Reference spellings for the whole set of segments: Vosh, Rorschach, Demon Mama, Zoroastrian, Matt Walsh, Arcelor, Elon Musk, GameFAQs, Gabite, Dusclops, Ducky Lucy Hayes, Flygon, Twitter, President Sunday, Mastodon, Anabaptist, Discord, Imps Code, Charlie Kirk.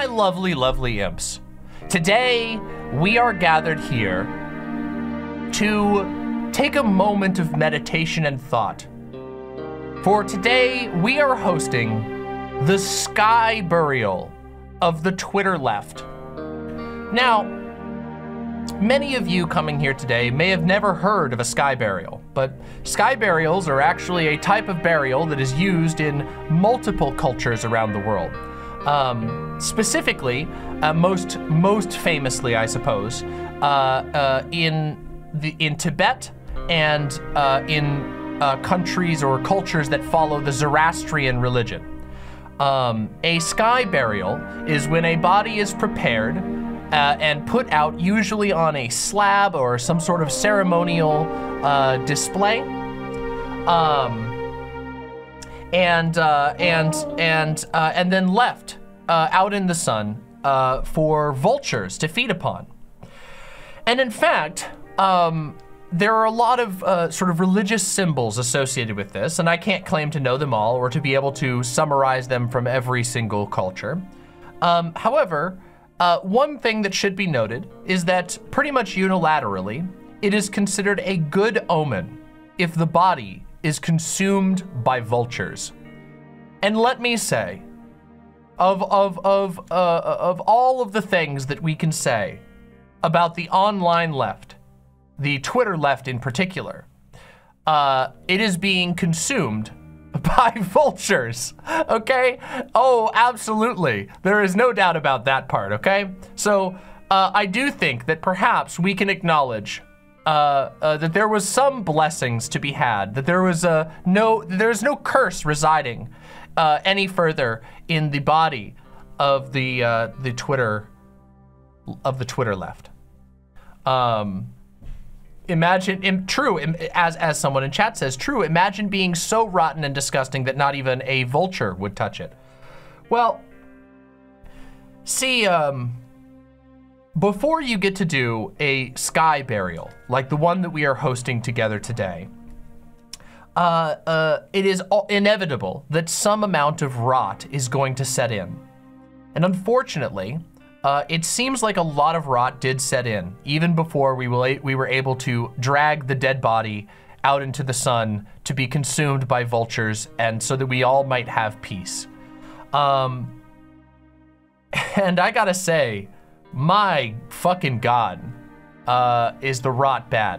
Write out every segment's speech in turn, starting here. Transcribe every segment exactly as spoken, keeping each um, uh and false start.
My lovely, lovely imps. Today, we are gathered here to take a moment of meditation and thought. For today, we are hosting the sky burial of the Twitter left. Now, many of you coming here today may have never heard of a sky burial, but sky burials are actually a type of burial that is used in multiple cultures around the world. Um, specifically, uh, most most famously, I suppose, uh, uh, in the in Tibet and uh, in uh, countries or cultures that follow the Zoroastrian religion. Um, a sky burial is when a body is prepared uh, and put out, usually on a slab or some sort of ceremonial uh, display. Um, and uh, and and uh, and then left uh, out in the sun uh, for vultures to feed upon. And in fact, um, there are a lot of uh, sort of religious symbols associated with this, and I can't claim to know them all or to be able to summarize them from every single culture. Um, however, uh, one thing that should be noted is that pretty much unilaterally, it is considered a good omen if the body is consumed by vultures. And let me say, of of of uh, of all of the things that we can say about the online left, the Twitter left in particular, uh, it is being consumed by vultures, okay? Oh, absolutely. There is no doubt about that part, okay? So uh, I do think that perhaps we can acknowledge Uh, uh, that there was some blessings to be had, that there was uh, no, there's no curse residing uh, any further in the body of the uh, the Twitter of the Twitter left. Um, imagine, im, true, im, as as someone in chat says, true. Imagine being so rotten and disgusting that not even a vulture would touch it. Well, see. Um, Before you get to do a sky burial, like the one that we are hosting together today, uh, uh, it is inevitable that some amount of rot is going to set in. And unfortunately, uh, it seems like a lot of rot did set in, even before we were able to drag the dead body out into the sun to be consumed by vultures, and so that we all might have peace. Um, and I gotta say, my fucking God, uh, is the rot bad,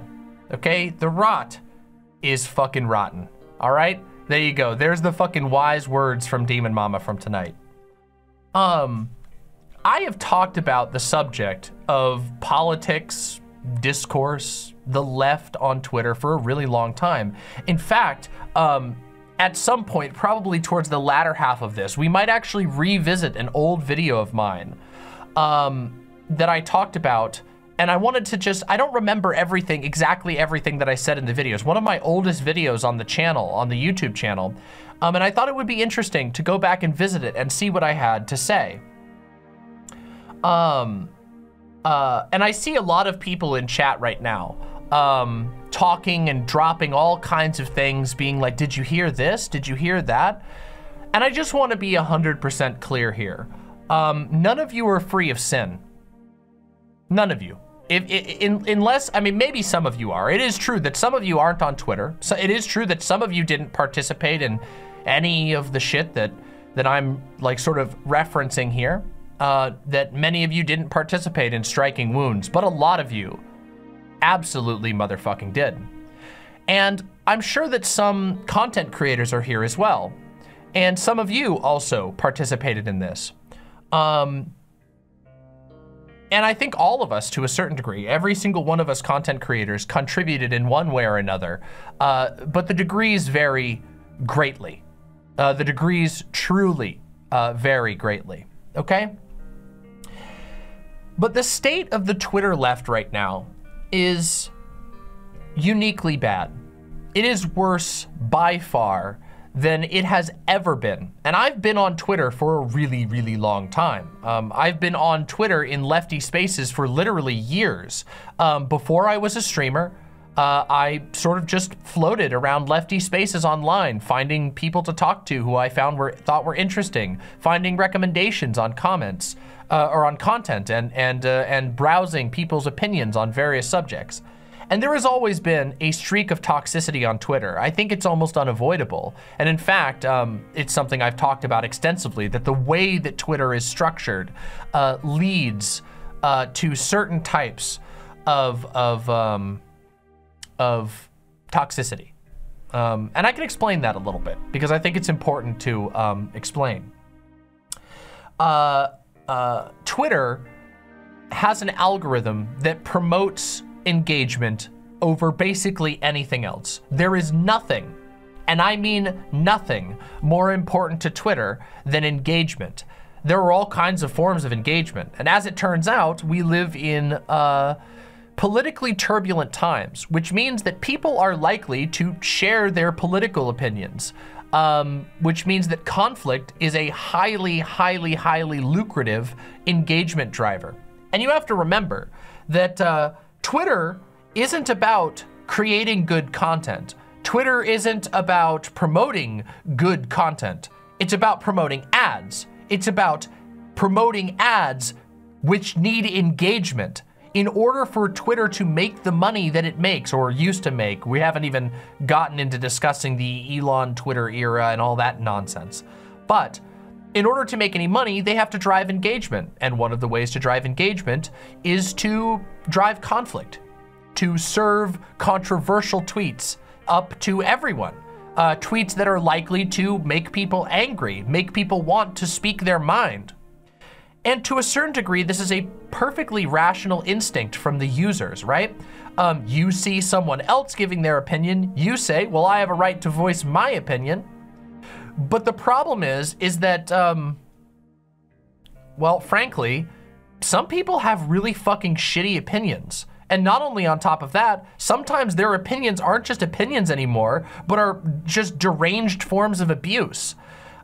okay? The rot is fucking rotten, all right? There you go. There's the fucking wise words from Demon Mama from tonight. Um, I have talked about the subject of politics, discourse, the left on Twitter for a really long time. In fact, um, at some point, probably towards the latter half of this, we might actually revisit an old video of mine Um, that I talked about, and I wanted to just, I don't remember everything, exactly everything that I said in the videos. One of my oldest videos on the channel, on the YouTube channel, um, and I thought it would be interesting to go back and visit it and see what I had to say. Um, uh, and I see a lot of people in chat right now, um, talking and dropping all kinds of things, being like, did you hear this? Did you hear that? And I just want to be one hundred percent clear here. Um, none of you are free of sin. None of you. If, in, unless, I mean, maybe some of you are. It is true that some of you aren't on Twitter. So it is true that some of you didn't participate in any of the shit that, that I'm like sort of referencing here. Uh, that many of you didn't participate in striking wounds, but a lot of you absolutely motherfucking did. And I'm sure that some content creators are here as well. And some of you also participated in this. Um, and I think all of us, to a certain degree, every single one of us content creators contributed in one way or another, uh, but the degrees vary greatly. Uh, the degrees truly uh, vary greatly, okay? But the state of the Twitter left right now is uniquely bad. It is worse by far than it has ever been. And I've been on Twitter for a really, really long time. Um, I've been on Twitter in lefty spaces for literally years. Um, before I was a streamer, uh, I sort of just floated around lefty spaces online, finding people to talk to who I found were thought were interesting, finding recommendations on comments uh, or on content, and and uh, and browsing people's opinions on various subjects. And there has always been a streak of toxicity on Twitter. I think it's almost unavoidable. And in fact, um, it's something I've talked about extensively, that the way that Twitter is structured uh, leads uh, to certain types of, of, um, of toxicity. Um, and I can explain that a little bit, because I think it's important to um, explain. Uh, uh, Twitter has an algorithm that promotes engagement over basically anything else. There is nothing, and I mean nothing, more important to Twitter than engagement. There are all kinds of forms of engagement, and as it turns out, we live in uh, politically turbulent times, which means that people are likely to share their political opinions, um, which means that conflict is a highly, highly, highly lucrative engagement driver. And you have to remember that uh, Twitter isn't about creating good content. Twitter isn't about promoting good content. It's about promoting ads. It's about promoting ads which need engagement. In order for Twitter to make the money that it makes, or used to make — we haven't even gotten into discussing the Elon Twitter era and all that nonsense — but in order to make any money, they have to drive engagement. And one of the ways to drive engagement is to drive conflict, to serve controversial tweets up to everyone. Uh, tweets that are likely to make people angry, make people want to speak their mind. And to a certain degree, this is a perfectly rational instinct from the users, right? Um, you see someone else giving their opinion, you say, well, I have a right to voice my opinion. But the problem is, is that, um, well, frankly, some people have really fucking shitty opinions. And not only on top of that, sometimes their opinions aren't just opinions anymore, but are just deranged forms of abuse.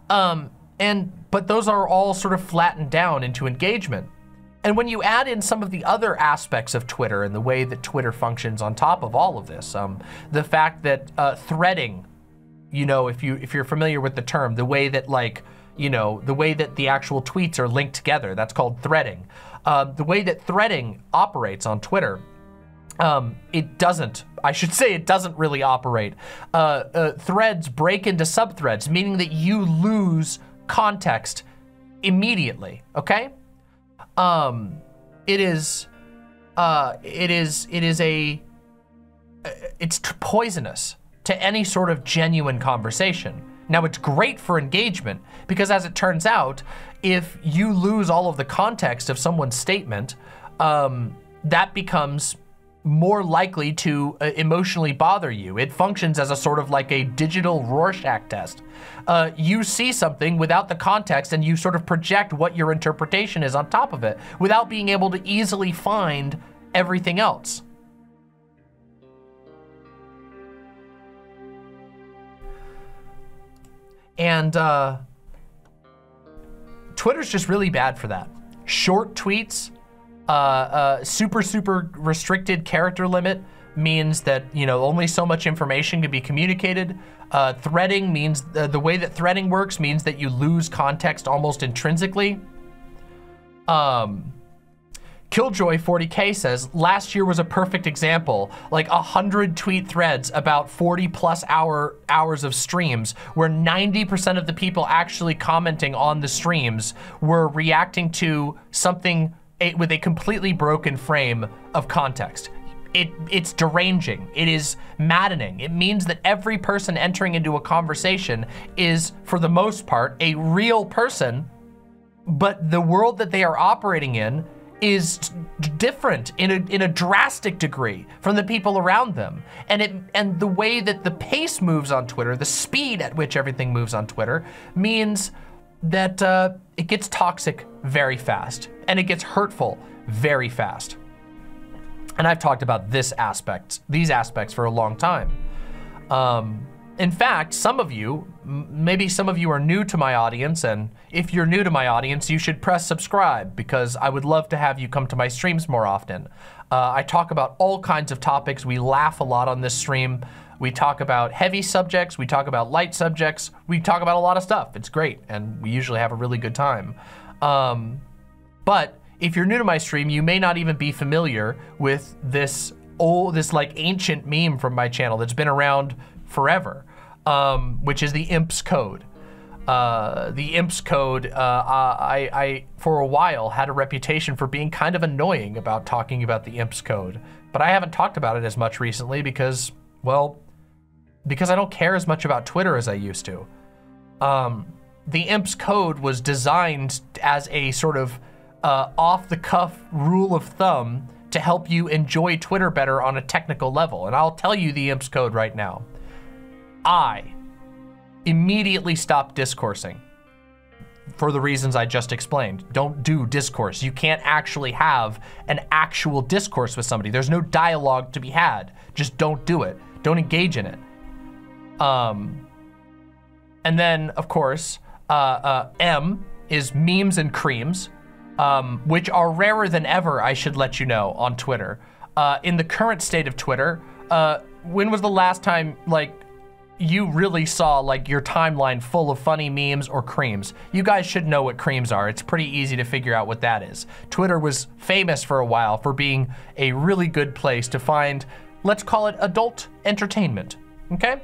Um, and, but those are all sort of flattened down into engagement. And when you add in some of the other aspects of Twitter and the way that Twitter functions on top of all of this, um, the fact that uh, threading, you know, if you if you're familiar with the term, the way that, like, you know, the way that the actual tweets are linked together, that's called threading. Uh, the way that threading operates on Twitter, um, it doesn't, I should say it doesn't really operate. Uh, uh, threads break into subthreads, meaning that you lose context immediately, okay? Um, it is, uh, it is, it is a, it's poisonous to any sort of genuine conversation. Now, it's great for engagement, because as it turns out, if you lose all of the context of someone's statement, um, that becomes more likely to uh, emotionally bother you. It functions as a sort of like a digital Rorschach test. Uh, you see something without the context, and you sort of project what your interpretation is on top of it, without being able to easily find everything else. And uh, Twitter's just really bad for that. Short tweets, uh, uh, super, super restricted character limit means that, you know, only so much information can be communicated. Uh, threading means, th the way that threading works means that you lose context almost intrinsically. Um, Killjoy forty K says, last year was a perfect example, like a hundred tweet threads about forty plus hour hours of streams where ninety percent of the people actually commenting on the streams were reacting to something with a completely broken frame of context. It, it's deranging, it is maddening. It means that every person entering into a conversation is, for the most part, a real person, but the world that they are operating in is different in a, in a drastic degree from the people around them. And it and the way that the pace moves on Twitter, the speed at which everything moves on Twitter, means that uh, it gets toxic very fast, and it gets hurtful very fast. And I've talked about this aspect, these aspects for a long time. Um, In fact, some of you, maybe some of you are new to my audience, and if you're new to my audience, you should press subscribe, because I would love to have you come to my streams more often. Uh, I talk about all kinds of topics. We laugh a lot on this stream. We talk about heavy subjects, we talk about light subjects, we talk about a lot of stuff. It's great, and we usually have a really good time. Um, but if you're new to my stream, you may not even be familiar with this old, this like ancient meme from my channel that's been around forever, um, which is the Imps Code. Uh, the Imps Code, uh, I, I, for a while, had a reputation for being kind of annoying about talking about the Imps Code, but I haven't talked about it as much recently because, well, because I don't care as much about Twitter as I used to. Um, the Imps Code was designed as a sort of uh, off-the-cuff rule of thumb to help you enjoy Twitter better on a technical level. And I'll tell you the Imps Code right now. I immediately stopped discoursing for the reasons I just explained. Don't do discourse. You can't actually have an actual discourse with somebody. There's no dialogue to be had. Just don't do it. Don't engage in it. Um, and then, of course, uh, uh, M is memes and creams, um, which are rarer than ever, I should let you know, on Twitter. Uh, in the current state of Twitter, uh, when was the last time, like, you really saw, like, your timeline full of funny memes or creams? You guys should know what creams are. It's pretty easy to figure out what that is. Twitter was famous for a while for being a really good place to find, let's call it, adult entertainment. Okay?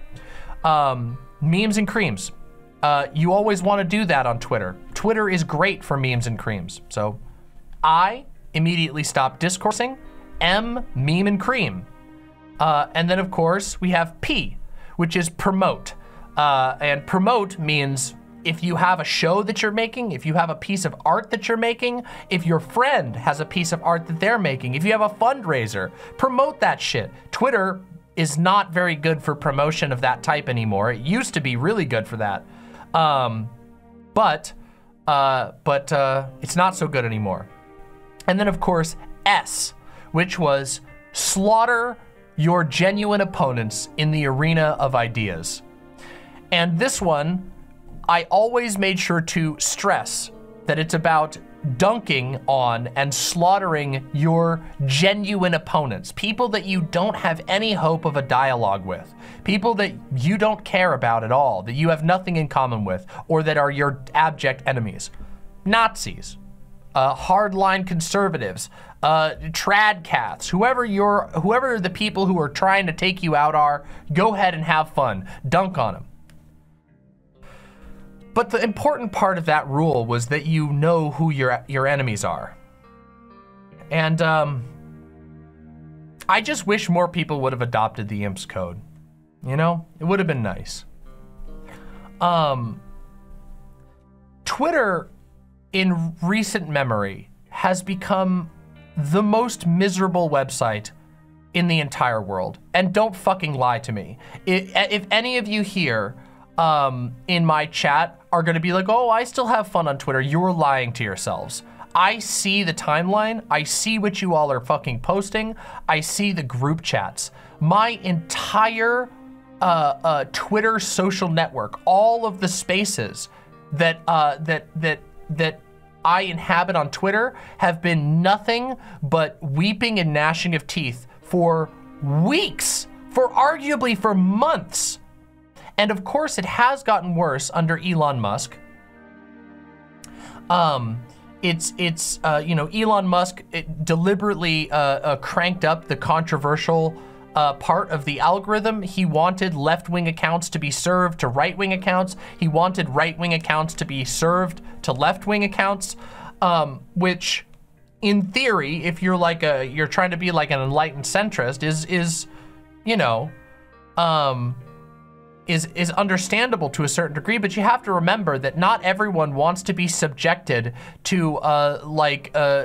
Um, memes and creams. Uh, you always want to do that on Twitter. Twitter is great for memes and creams. So I immediately stopped discoursing. M, meme and cream. Uh, and then, of course, we have P, which is promote. Uh, and promote means if you have a show that you're making, if you have a piece of art that you're making, if your friend has a piece of art that they're making, if you have a fundraiser, promote that shit. Twitter is not very good for promotion of that type anymore. It used to be really good for that. Um, but uh, but uh, it's not so good anymore. And then, of course, S, which was slaughter your genuine opponents in the arena of ideas. And this one, I always made sure to stress that it's about dunking on and slaughtering your genuine opponents, people that you don't have any hope of a dialogue with, people that you don't care about at all, that you have nothing in common with, or that are your abject enemies. Nazis, uh, hardline conservatives, uh, trad cats, whoever you're, whoever the people who are trying to take you out are, go ahead and have fun, dunk on them. But the important part of that rule was that you know who your your enemies are. And um, I just wish more people would have adopted the Imps Code. You know, it would have been nice. Um, Twitter, in recent memory, has become the most miserable website in the entire world. And don't fucking lie to me. If, if any of you here um in my chat are going to be like, oh, I still have fun on Twitter, you're lying to yourselves. I see the timeline, I see what you all are fucking posting, I see the group chats. My entire uh uh Twitter social network, all of the spaces that uh that that that I inhabit on Twitter have been nothing but weeping and gnashing of teeth for weeks, for arguably for months. And of course, it has gotten worse under Elon Musk. Um, it's, it's uh, you know, Elon Musk it deliberately uh, uh, cranked up the controversial uh, part of the algorithm. He wanted left-wing accounts to be served to right-wing accounts. He wanted right-wing accounts to be served to left-wing accounts, um, which in theory, if you're like a, you're trying to be like an enlightened centrist, is, is you know, um, is is understandable to a certain degree, but you have to remember that not everyone wants to be subjected to uh, like uh,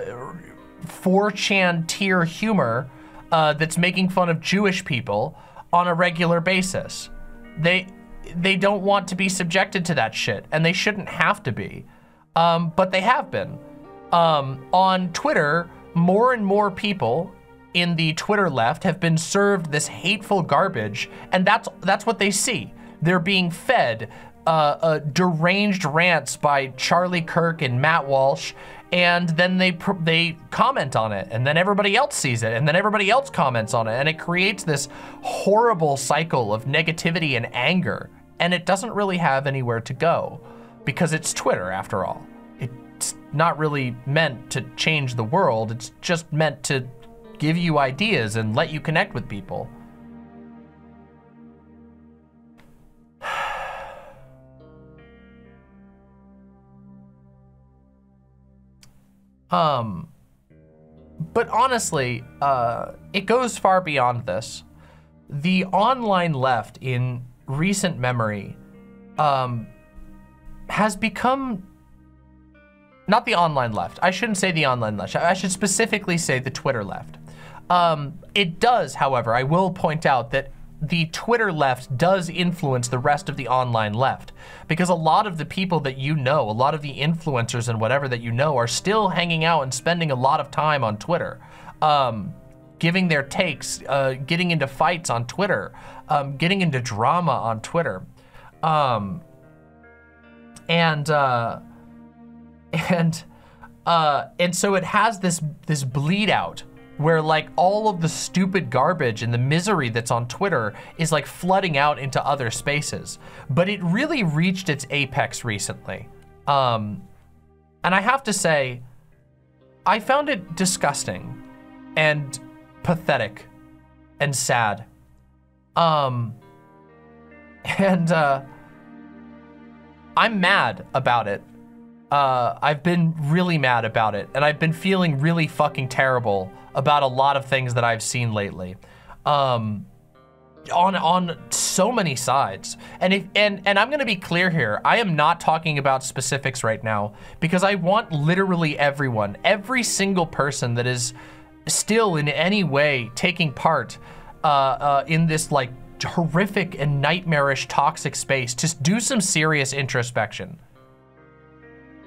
four chan tier humor uh, that's making fun of Jewish people on a regular basis. They they don't want to be subjected to that shit, and they shouldn't have to be, um, but they have been. Um, on Twitter, more and more people in the Twitter left have been served this hateful garbage, and that's that's what they see. they're being fed uh, uh, deranged rants by Charlie Kirk and Matt Walsh, and then they pr they comment on it, and then everybody else sees it, and then everybody else comments on it, and it creates this horrible cycle of negativity and anger, and it doesn't really have anywhere to go, because it's Twitter, after all. It's not really meant to change the world, it's just meant to give you ideas and let you connect with people. Um, but honestly, uh, it goes far beyond this. The online left in recent memory um, has become, not the online left, I shouldn't say the online left, I should specifically say the Twitter left. Um, it does, however, I will point out that the Twitter left does influence the rest of the online left, because a lot of the people that you know, a lot of the influencers and whatever that you know are still hanging out and spending a lot of time on Twitter, um, giving their takes, uh, getting into fights on Twitter, um, getting into drama on Twitter. Um, and, uh, and, uh, and so it has this, this bleed out where like all of the stupid garbage and the misery that's on Twitter is like flooding out into other spaces. But it really reached its apex recently. Um, and I have to say, I found it disgusting and pathetic and sad. Um, and uh, I'm mad about it. Uh, I've been really mad about it, and I've been feeling really fucking terrible about a lot of things that I've seen lately, um, on on so many sides. And if and and I'm gonna be clear here, I am not talking about specifics right now, because I want literally everyone, every single person that is still in any way taking part uh, uh, in this like horrific and nightmarish toxic space, to do some serious introspection.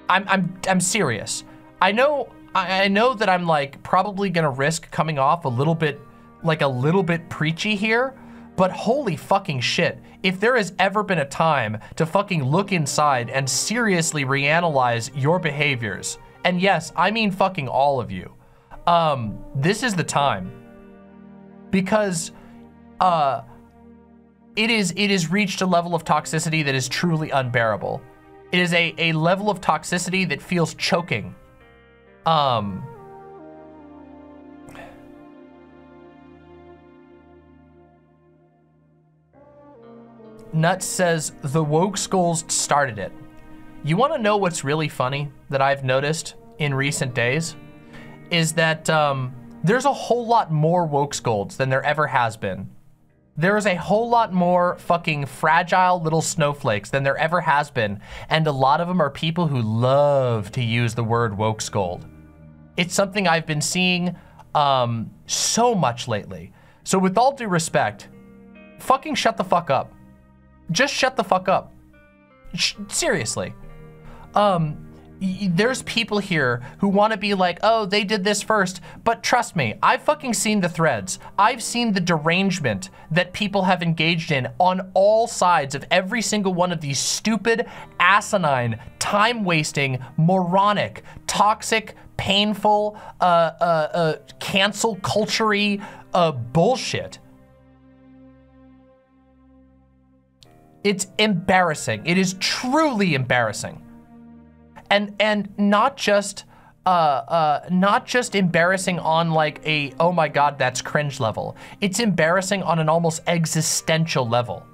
I'm, I'm, I'm serious. I know, I know that I'm like probably gonna risk coming off a little bit, like a little bit preachy here, but holy fucking shit. If there has ever been a time to fucking look inside and seriously reanalyze your behaviors, and yes, I mean fucking all of you, um, this is the time. Because uh, it is, it has reached a level of toxicity that is truly unbearable. It is a, a level of toxicity that feels choking. Um, Nuts says, the woke skulls started it. You wanna know what's really funny that I've noticed in recent days? Is that um, there's a whole lot more woke skulls than there ever has been. There is a whole lot more fucking fragile little snowflakes than there ever has been, and a lot of them are people who love to use the word woke scold. It's something I've been seeing um, so much lately. So with all due respect, fucking shut the fuck up. Just shut the fuck up. Sh seriously. Um, there's people here who want to be like, oh, they did this first, but trust me, I've fucking seen the threads. I've seen the derangement that people have engaged in on all sides of every single one of these stupid, asinine, time-wasting, moronic, toxic, painful, uh, uh, uh, cancel culture-y uh, bullshit. It's embarrassing. It is truly embarrassing. And and not just uh, uh, not just embarrassing on like a, oh my God, that's cringe level. It's embarrassing on an almost existential level.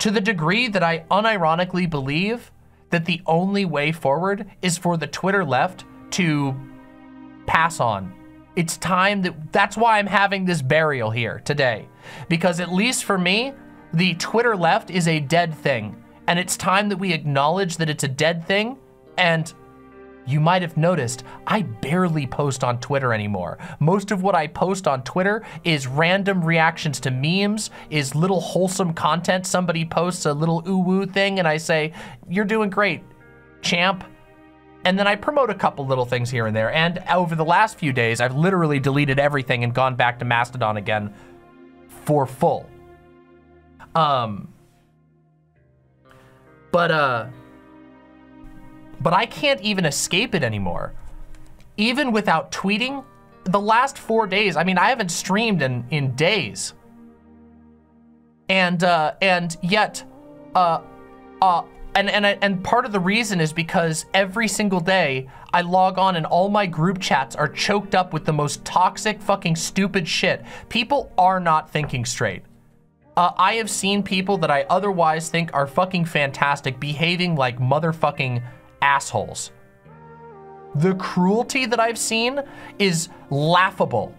To the degree that I unironically believe that the only way forward is for the Twitter left to pass on. It's time that, that's why I'm having this burial here today. Because at least for me, the Twitter left is a dead thing. And it's time that we acknowledge that it's a dead thing. And you might have noticed, I barely post on Twitter anymore. Most of what I post on Twitter is random reactions to memes, is little wholesome content. Somebody posts a little ooh-woo thing and I say, you're doing great, champ. And then I promote a couple little things here and there. And over the last few days, I've literally deleted everything and gone back to Mastodon again for full. Um, but, uh, but I can't even escape it anymore. Even without tweeting, the last four days, I mean, I haven't streamed in, in days. And, uh, and yet, uh, uh, and, and, and part of the reason is because every single day I log on and all my group chats are choked up with the most toxic fucking stupid shit. People are not thinking straight. Uh, I have seen people that I otherwise think are fucking fantastic behaving like motherfucking assholes. The cruelty that I've seen is laughable.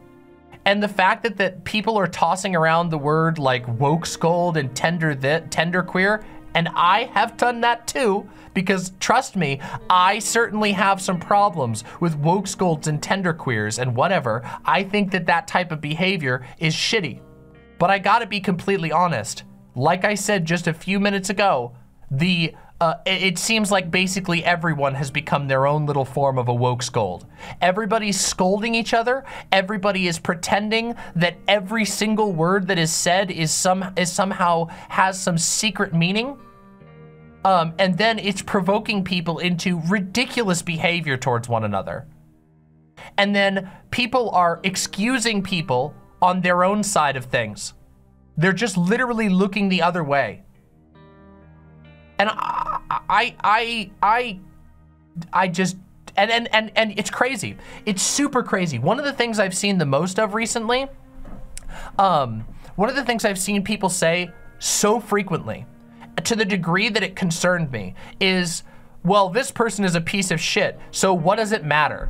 And the fact that, that people are tossing around the word like woke scold and tender that tender queer, and I have done that too, because trust me, I certainly have some problems with woke scolds and tender queers and whatever. I think that that type of behavior is shitty. But I gotta be completely honest. Like I said just a few minutes ago, the Uh, it seems like basically everyone has become their own little form of a woke scold. Everybody's scolding each other. Everybody is pretending that every single word that is said is some is somehow has some secret meaning. Um, and then it's provoking people into ridiculous behavior towards one another. And then people are excusing people on their own side of things. They're just literally looking the other way. And I, I, I, I, I just, and, and, and, and it's crazy. It's super crazy. One of the things I've seen the most of recently, um, one of the things I've seen people say so frequently, to the degree that it concerned me, is, well, this person is a piece of shit, so what does it matter?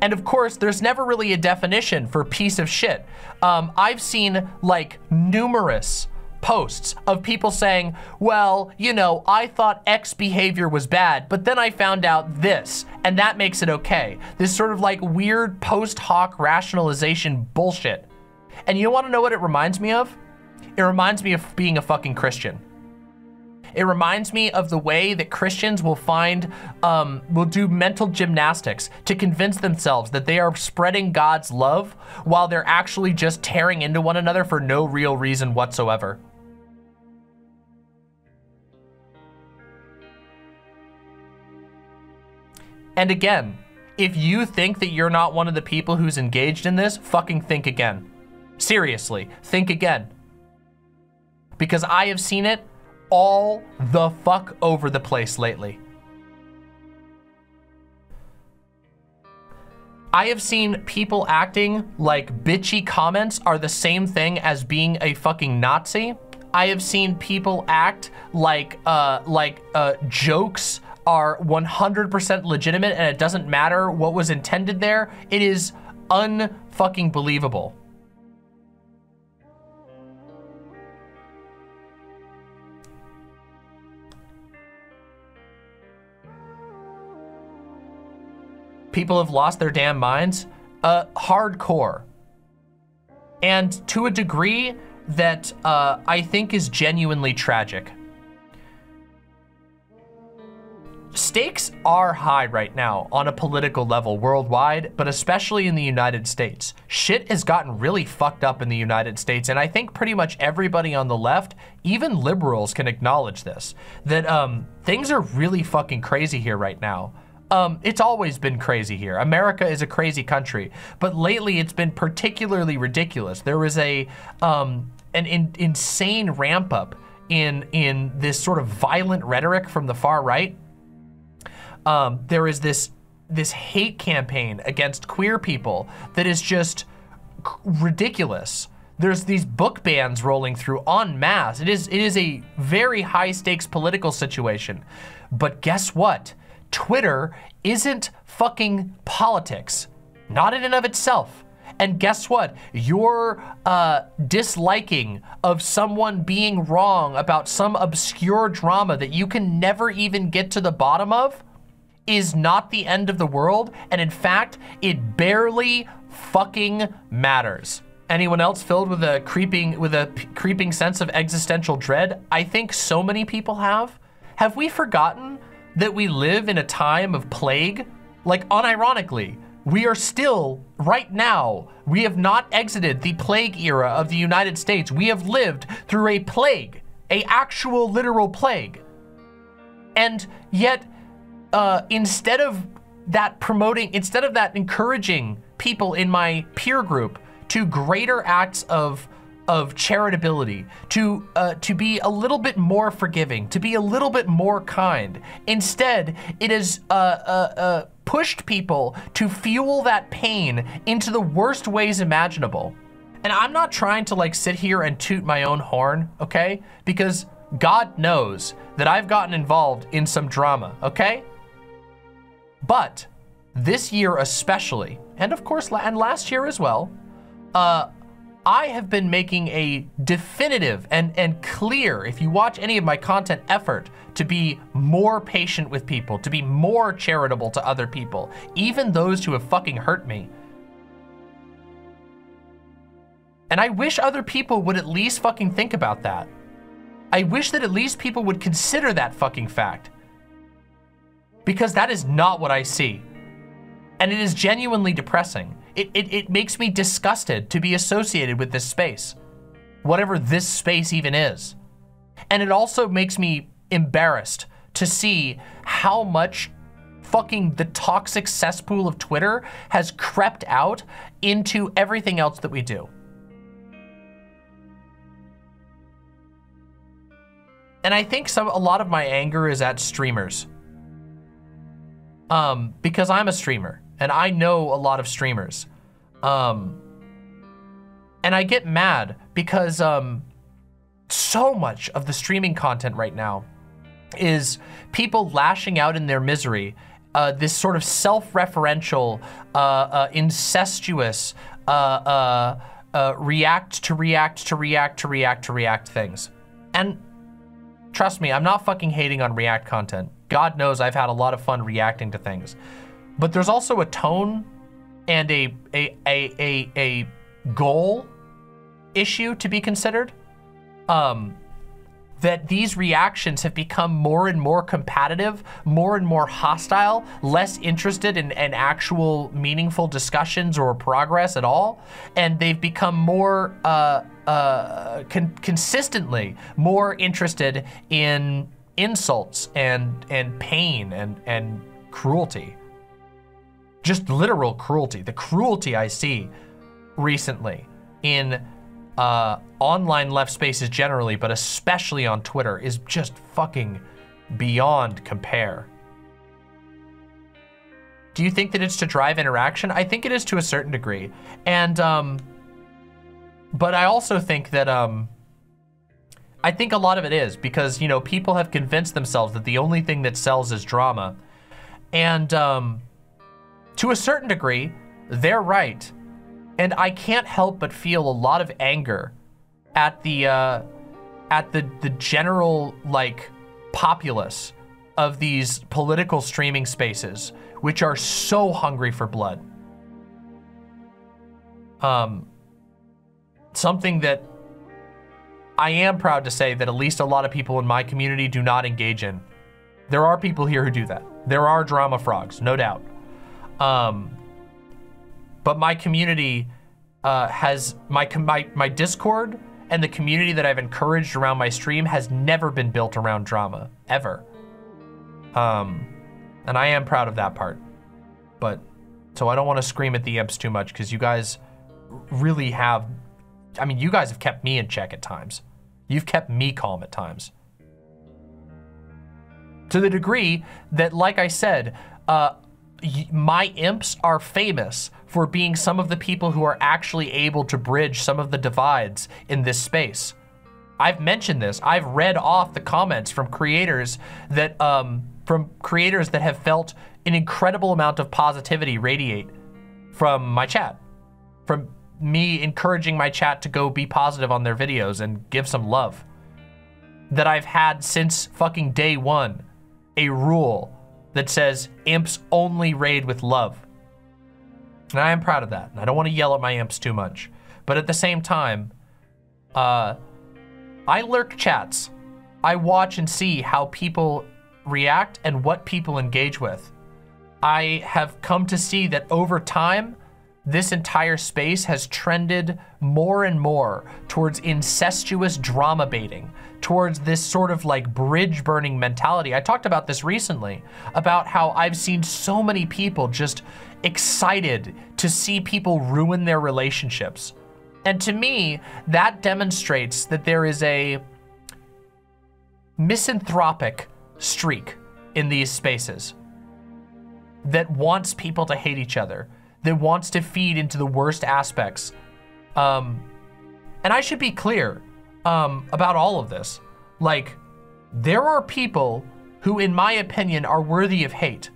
And of course, there's never really a definition for piece of shit. Um, I've seen like numerous posts of people saying, well, you know, I thought X behavior was bad, but then I found out this, and that makes it okay. This sort of like weird post hoc rationalization bullshit. And you want to know what it reminds me of? It reminds me of being a fucking Christian. It reminds me of the way that Christians will find, um, will do mental gymnastics to convince themselves that they are spreading God's love while they're actually just tearing into one another for no real reason whatsoever. And again, if you think that you're not one of the people who's engaged in this, fucking think again. Seriously, think again. Because I have seen it all the fuck over the place lately. I have seen people acting like bitchy comments are the same thing as being a fucking Nazi. I have seen people act like, uh, like uh, jokes are one hundred percent legitimate and it doesn't matter what was intended there. It is un-fucking believable. People have lost their damn minds, uh, hardcore. And to a degree that uh, I think is genuinely tragic. Stakes are high right now on a political level worldwide, but especially in the United States. Shit has gotten really fucked up in the United States, and I think pretty much everybody on the left, even liberals, can acknowledge this, that um, things are really fucking crazy here right now. Um, it's always been crazy here. America is a crazy country, but lately it's been particularly ridiculous. There was a, um, an in, insane ramp up in, in this sort of violent rhetoric from the far right. Um, there is this this hate campaign against queer people that is just ridiculous. There's these book bans rolling through en masse. It is, it is a very high stakes political situation. But guess what? Twitter isn't fucking politics. Not in and of itself. And guess what? Your uh, disliking of someone being wrong about some obscure drama that you can never even get to the bottom of is not the end of the world, and in fact, it barely fucking matters. Anyone else filled with a creeping with a creeping sense of existential dread? I think so many people have. Have we forgotten that we live in a time of plague? Like, unironically, we are still, right now, we have not exited the plague era of the United States. We have lived through a plague a actual literal plague. And yet, uh, instead of that promoting, instead of that encouraging people in my peer group to greater acts of of charitability, to uh, to be a little bit more forgiving, to be a little bit more kind. Instead, it has uh, uh, uh, pushed people to fuel that pain into the worst ways imaginable. And I'm not trying to like sit here and toot my own horn, okay? Because God knows that I've gotten involved in some drama, okay? But this year especially, and of course, and last year as well, uh, I have been making a definitive and, and clear, if you watch any of my content, effort to be more patient with people, to be more charitable to other people, even those who have fucking hurt me. And I wish other people would at least fucking think about that. I wish that at least people would consider that fucking fact. Because that is not what I see. And it is genuinely depressing. It, it, it makes me disgusted to be associated with this space, whatever this space even is. And it also makes me embarrassed to see how much fucking the toxic cesspool of Twitter has crept out into everything else that we do. And I think some, a lot of my anger is at streamers. Um, because I'm a streamer. And I know a lot of streamers. Um, and I get mad because um, so much of the streaming content right now is people lashing out in their misery. Uh, this sort of self-referential, uh, uh, incestuous uh, uh, uh, react to react to react to react to react things. And trust me, I'm not fucking hating on React content. God knows I've had a lot of fun reacting to things. But there's also a tone and a, a, a, a, a goal issue to be considered, um, that these reactions have become more and more competitive, more and more hostile, less interested in, in actual meaningful discussions or progress at all. And they've become more, uh, uh, con consistently more interested in insults and, and pain and, and cruelty. Just literal cruelty. The cruelty I see recently in uh, online left spaces generally, but especially on Twitter, is just fucking beyond compare. Do you think that it's to drive interaction? I think it is to a certain degree. And, um, but I also think that, um, I think a lot of it is because, you know, people have convinced themselves that the only thing that sells is drama. And, um, to a certain degree, they're right. And I can't help but feel a lot of anger at the uh, at the, the general like populace of these political streaming spaces, which are so hungry for blood. Um, something that I am proud to say that at least a lot of people in my community do not engage in. There are people here who do that. There are drama frogs, no doubt. Um, but my community, uh, has my, my, my Discord and the community that I've encouraged around my stream has never been built around drama ever. Um, and I am proud of that part, but so I don't want to scream at the imps too much. Cause you guys really have, I mean, you guys have kept me in check at times. You've kept me calm at times. To the degree that, like I said, uh, my imps are famous for being some of the people who are actually able to bridge some of the divides in this space. I've mentioned this. I've read off the comments from creators that um, from creators that have felt an incredible amount of positivity radiate from my chat, from me encouraging my chat to go be positive on their videos and give some love. That I've had since fucking day one, a rule that says imps only raid with love. And I am proud of that. And I don't want to yell at my imps too much. But at the same time, uh, I lurk chats. I watch and see how people react and what people engage with. I have come to see that over time, this entire space has trended more and more towards incestuous drama baiting, towards this sort of like bridge burning mentality. I talked about this recently, about how I've seen so many people just excited to see people ruin their relationships. And to me, that demonstrates that there is a misanthropic streak in these spaces that wants people to hate each other, that wants to feed into the worst aspects. Um, and I should be clear um, about all of this. Like, there are people who, in my opinion, are worthy of hate.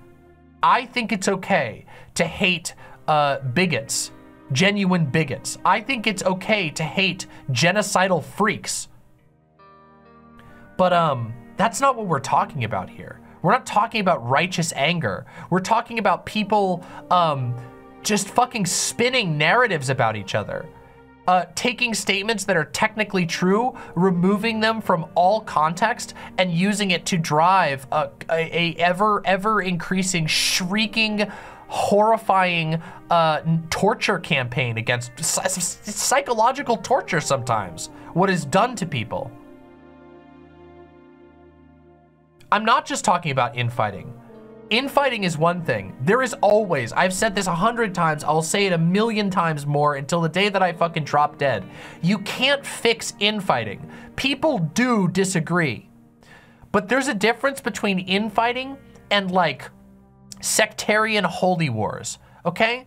I think it's okay to hate uh, bigots, genuine bigots. I think it's okay to hate genocidal freaks. But um, that's not what we're talking about here. We're not talking about righteous anger. We're talking about people um, just fucking spinning narratives about each other. Uh, taking statements that are technically true, removing them from all context, and using it to drive a, a, a ever, ever increasing, shrieking, horrifying uh, torture campaign against, psychological torture sometimes, what is done to people. I'm not just talking about infighting. Infighting is one thing. There is always, I've said this a hundred times, I'll say it a million times more until the day that I fucking drop dead. You can't fix infighting. People do disagree. But there's a difference between infighting and like sectarian holy wars, okay?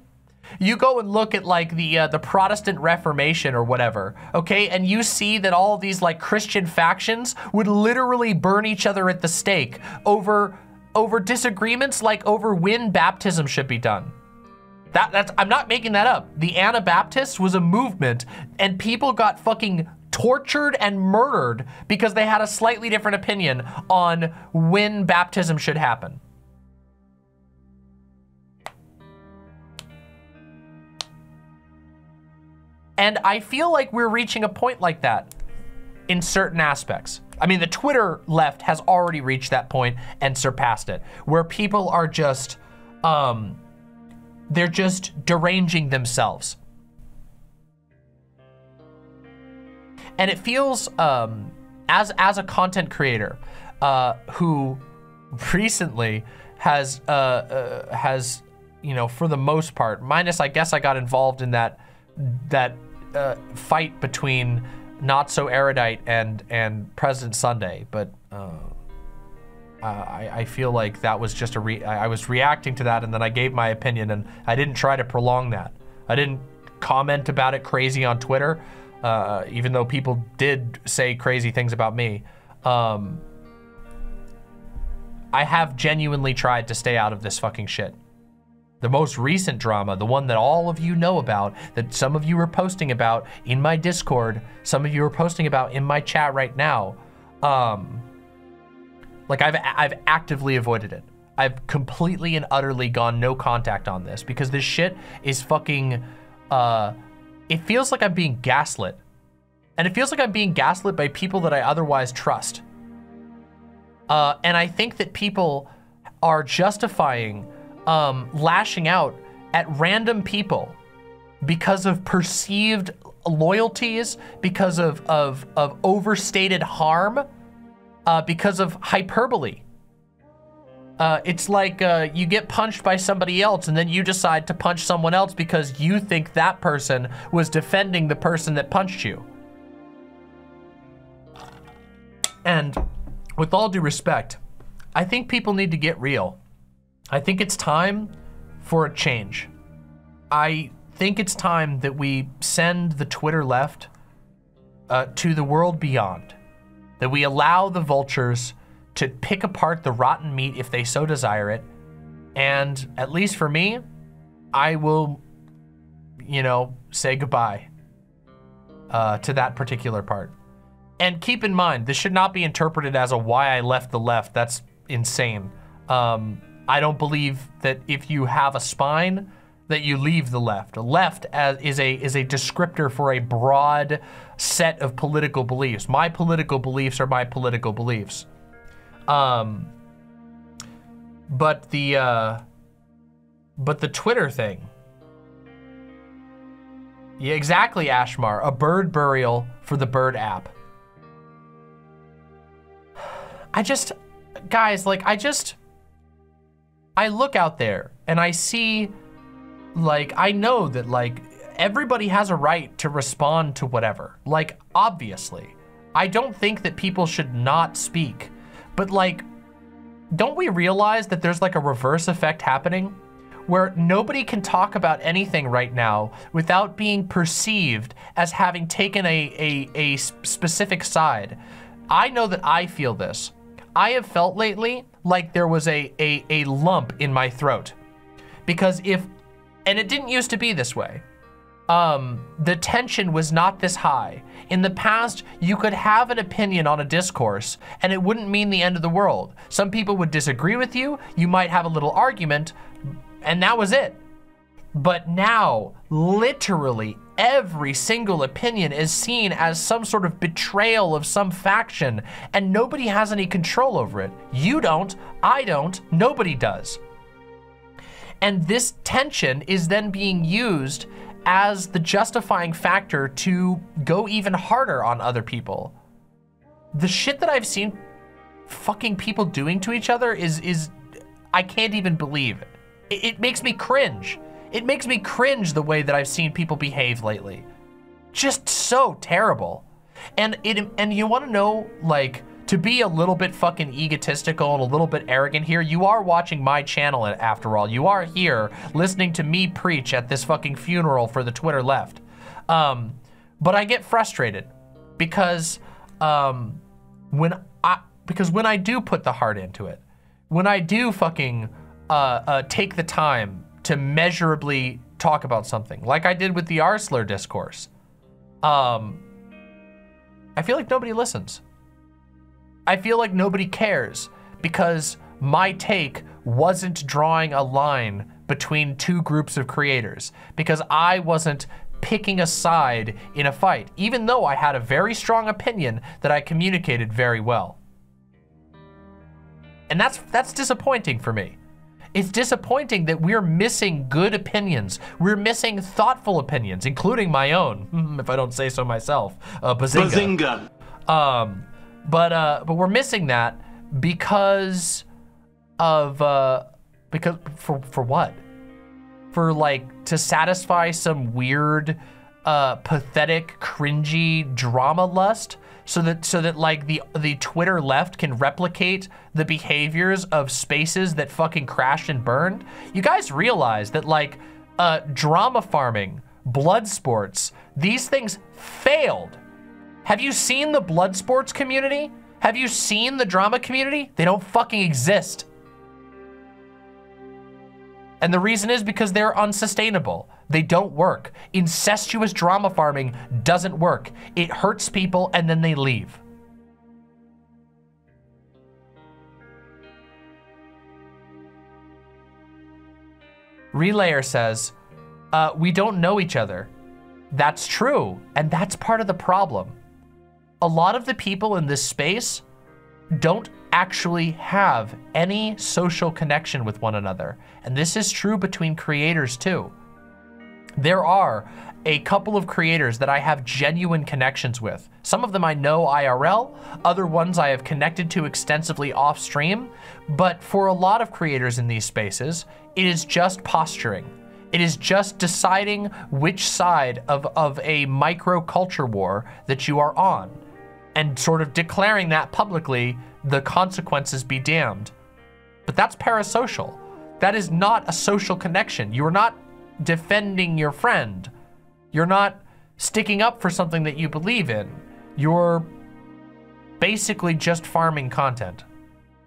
You go and look at like the uh, the Protestant Reformation or whatever, okay? And you see that all of these like Christian factions would literally burn each other at the stake over over disagreements like over when baptism should be done. That, that's, I'm not making that up. The Anabaptists was a movement and people got fucking tortured and murdered because they had a slightly different opinion on when baptism should happen. And I feel like we're reaching a point like that in certain aspects. I mean, the Twitter left has already reached that point and surpassed it, where people are just, um, they're just deranging themselves. And it feels, um, as, as a content creator uh, who recently has, uh, uh, has, you know, for the most part, minus I guess I got involved in that, that uh, fight between Not So Erudite and and President Sunday, but uh, I, I feel like that was just a re I was reacting to that, and then I gave my opinion, and I didn't try to prolong that. I didn't comment about it crazy on Twitter, uh, even though people did say crazy things about me. Um, I have genuinely tried to stay out of this fucking shit. The most recent drama, the one that all of you know about, that some of you are posting about in my Discord, some of you are posting about in my chat right now. Um, like I've, I've actively avoided it. I've completely and utterly gone no contact on this because this shit is fucking, uh, it feels like I'm being gaslit. And it feels like I'm being gaslit by people that I otherwise trust. Uh, and I think that people are justifying Um, lashing out at random people because of perceived loyalties, because of, of, of overstated harm, uh, because of hyperbole. Uh, it's like uh, you get punched by somebody else and then you decide to punch someone else because you think that person was defending the person that punched you. And with all due respect, I think people need to get real. I think it's time for a change. I think it's time that we send the Twitter left uh, to the world beyond, that we allow the vultures to pick apart the rotten meat if they so desire it. And at least for me, I will, you know, say goodbye uh, to that particular part. And keep in mind, this should not be interpreted as a why I left the left. That's insane. Um, I don't believe that if you have a spine, that you leave the left. Left as, is a is a descriptor for a broad set of political beliefs. My political beliefs are my political beliefs. Um, but the uh, but the Twitter thing, Yeah, exactly, Ashmar. A bird burial for the bird app. I just, guys, like, I just, I look out there and I see, like, I know that, like, everybody has a right to respond to whatever. Like, obviously. I don't think that people should not speak. But, like, don't we realize that there's, like, a reverse effect happening? Where nobody can talk about anything right now without being perceived as having taken a, a, a specific side. I know that I feel this. I have felt lately like there was a, a, a lump in my throat. Because if, and it didn't used to be this way. Um, the tension was not this high. In the past, you could have an opinion on a discourse and it wouldn't mean the end of the world. Some people would disagree with you, you might have a little argument, and that was it. But now, literally every single opinion is seen as some sort of betrayal of some faction, and nobody has any control over it. You don't, I don't, nobody does. And this tension is then being used as the justifying factor to go even harder on other people. The shit that I've seen fucking people doing to each other is, is I can't even believe it. It, it makes me cringe. It makes me cringe the way that I've seen people behave lately. Just so terrible. And it, and you wanna know, like, to be a little bit fucking egotistical and a little bit arrogant here, you are watching my channel after all. You are here listening to me preach at this fucking funeral for the Twitter left. Um, but I get frustrated because um, when I, because when I do put the heart into it, when I do fucking uh, uh, take the time to measurably talk about something, like I did with the Arcelor discourse, um, I feel like nobody listens. I feel like nobody cares because my take wasn't drawing a line between two groups of creators, because I wasn't picking a side in a fight, even though I had a very strong opinion that I communicated very well. And that's, that's disappointing for me. It's disappointing that we're missing good opinions. We're missing thoughtful opinions, including my own, if I don't say so myself, uh, Bazinga. Bazinga. Um, But uh, but we're missing that because of uh, because for for what? For like to satisfy some weird, uh, pathetic, cringy drama lust, so that so that like the the Twitter left can replicate the behaviors of spaces that fucking crashed and burned. You guys realize that like uh, drama farming, blood sports, these things failed. Have you seen the blood sports community? Have you seen the drama community? They don't fucking exist. And the reason is because they're unsustainable. They don't work. Incestuous drama farming doesn't work. It hurts people and then they leave. Relayer says, uh, we don't know each other. That's true, and that's part of the problem. A lot of the people in this space don't actually have any social connection with one another. And this is true between creators too. There are a couple of creators that I have genuine connections with. Some of them I know I R L, other ones I have connected to extensively off stream. But for a lot of creators in these spaces, it is just posturing. It is just deciding which side of, of a micro-culture war that you are on and sort of declaring that publicly, the consequences be damned. But that's parasocial. That is not a social connection. You are not defending your friend. You're not sticking up for something that you believe in. You're basically just farming content.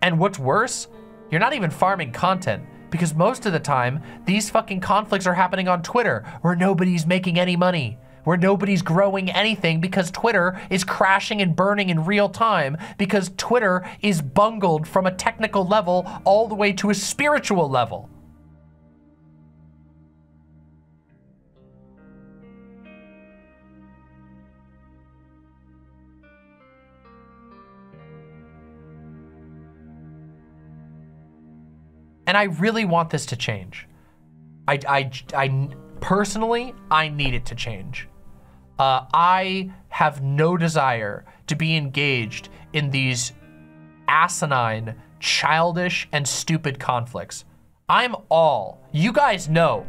And what's worse, you're not even farming content. Because most of the time, these fucking conflicts are happening on Twitter where nobody's making any money, where nobody's growing anything because Twitter is crashing and burning in real time, because Twitter is bungled from a technical level all the way to a spiritual level. And I really want this to change. I, I, I Personally, I need it to change. Uh, I have no desire to be engaged in these asinine, childish, and stupid conflicts. I'm all, you guys know,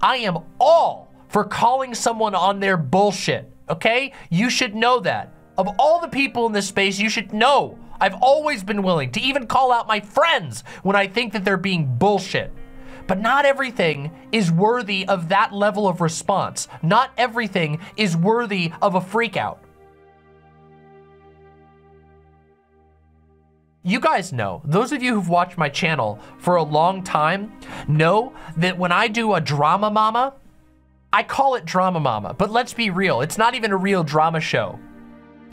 I am all for calling someone on their bullshit, okay? You should know that. Of all the people in this space, you should know I've always been willing to even call out my friends when I think that they're being bullshit. But not everything is worthy of that level of response. Not everything is worthy of a freak out. You guys know, those of you who've watched my channel for a long time know that when I do a Drama Mama, I call it Drama Mama, but let's be real, it's not even a real drama show.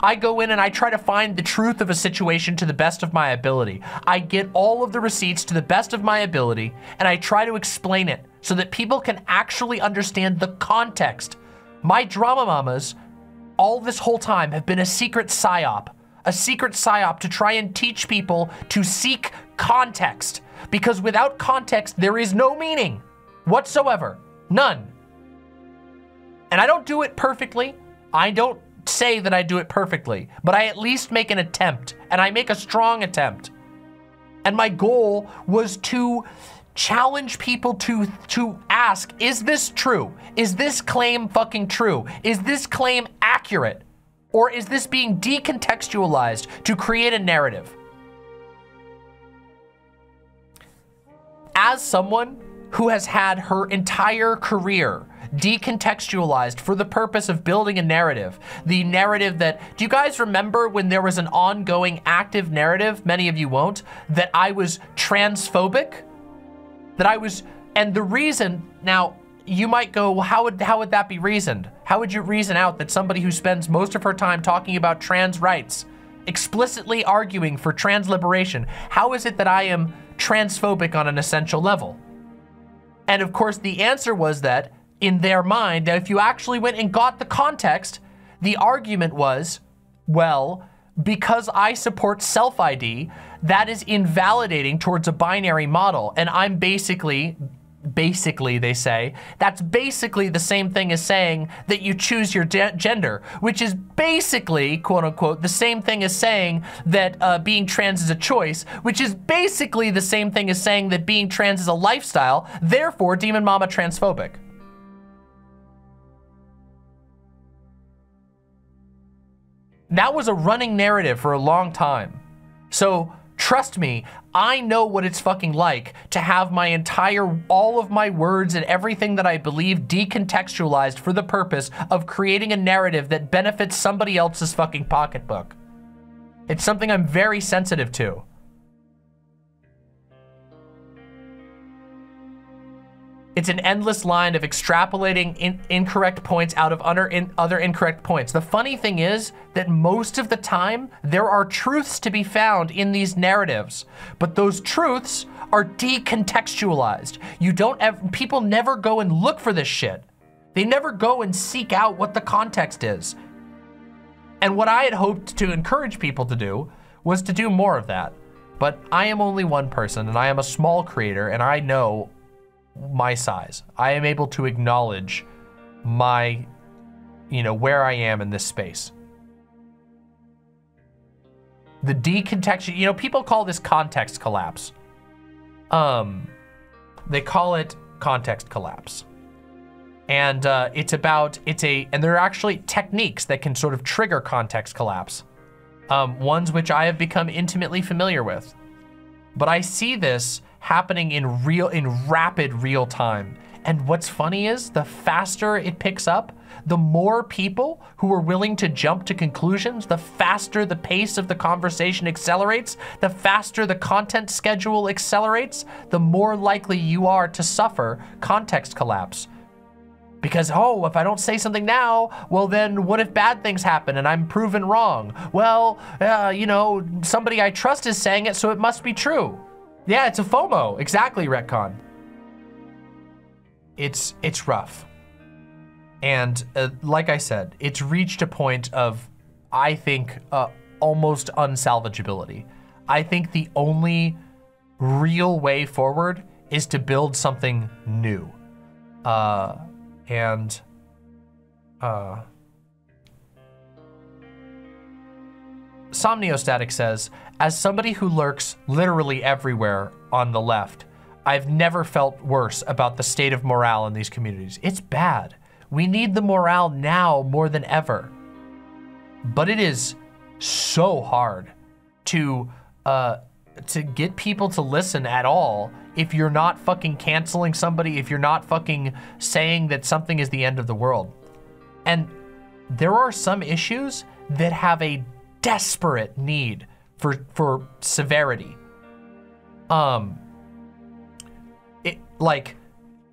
I go in and I try to find the truth of a situation to the best of my ability. I get all of the receipts to the best of my ability, and I try to explain it so that people can actually understand the context. My Drama Mamas, all this whole time, have been a secret psyop. A secret psyop to try and teach people to seek context. Because without context, there is no meaning whatsoever. None. And I don't do it perfectly. I don't say that I do it perfectly, but I at least make an attempt, and I make a strong attempt. And my goal was to challenge people to to ask, is this true? Is this claim fucking true? Is this claim accurate? Or is this being decontextualized to create a narrative? As someone who has had her entire career decontextualized for the purpose of building a narrative, the narrative that, do you guys remember when there was an ongoing active narrative, many of you won't, that I was transphobic? That I was, and the reason, now you might go, well, how would, how would that be reasoned? How would you reason out that somebody who spends most of her time talking about trans rights, explicitly arguing for trans liberation, how is it that I am transphobic on an essential level? And of course the answer was that in their mind, now if you actually went and got the context, the argument was, well, because I support self I D, that is invalidating towards a binary model. And I'm basically, basically they say, that's basically the same thing as saying that you choose your gender, which is basically, quote unquote, the same thing as saying that uh, being trans is a choice, which is basically the same thing as saying that being trans is a lifestyle, therefore Demon Mama transphobic. That was a running narrative for a long time. So trust me, I know what it's fucking like to have my entire, all of my words and everything that I believe decontextualized for the purpose of creating a narrative that benefits somebody else's fucking pocketbook. It's something I'm very sensitive to. It's an endless line of extrapolating in incorrect points out of other, in other incorrect points. The funny thing is that most of the time, there are truths to be found in these narratives, but those truths are decontextualized. You don't have, people never go and look for this shit. They never go and seek out what the context is. And what I had hoped to encourage people to do was to do more of that. But I am only one person and I am a small creator and I know my size. I am able to acknowledge my, you know, where I am in this space. The decontext, you know, people call this context collapse. Um, they call it context collapse. And uh, it's about, it's a, and there are actually techniques that can sort of trigger context collapse. Um, ones which I have become intimately familiar with. But I see this happening in real, in rapid real time. And what's funny is the faster it picks up, the more people who are willing to jump to conclusions, the faster the pace of the conversation accelerates, the faster the content schedule accelerates, the more likely you are to suffer context collapse. Because, oh, if I don't say something now, well then what if bad things happen and I'm proven wrong? Well, uh, you know, somebody I trust is saying it, so it must be true. Yeah, it's a FOMO, exactly, retcon. It's, it's rough. And uh, like I said, it's reached a point of, I think, uh, almost unsalvageability. I think the only real way forward is to build something new. Uh, and uh, Somniostatic says, as somebody who lurks literally everywhere on the left, I've never felt worse about the state of morale in these communities. It's bad. We need the morale now more than ever. But it is so hard to uh, to get people to listen at all if you're not fucking canceling somebody, if you're not fucking saying that something is the end of the world. And there are some issues that have a desperate need for for severity. Um, it like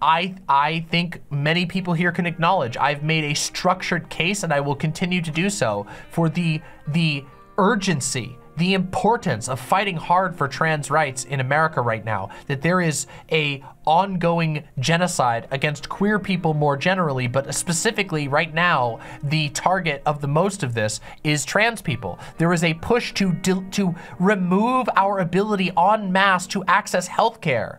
I I think many people here can acknowledge I've made a structured case, and I will continue to do so, for the the urgency, the importance of fighting hard for trans rights in America right now, that there is a ongoing genocide against queer people more generally, but specifically right now, the target of the most of this is trans people. There is a push to, to remove our ability en masse to access healthcare.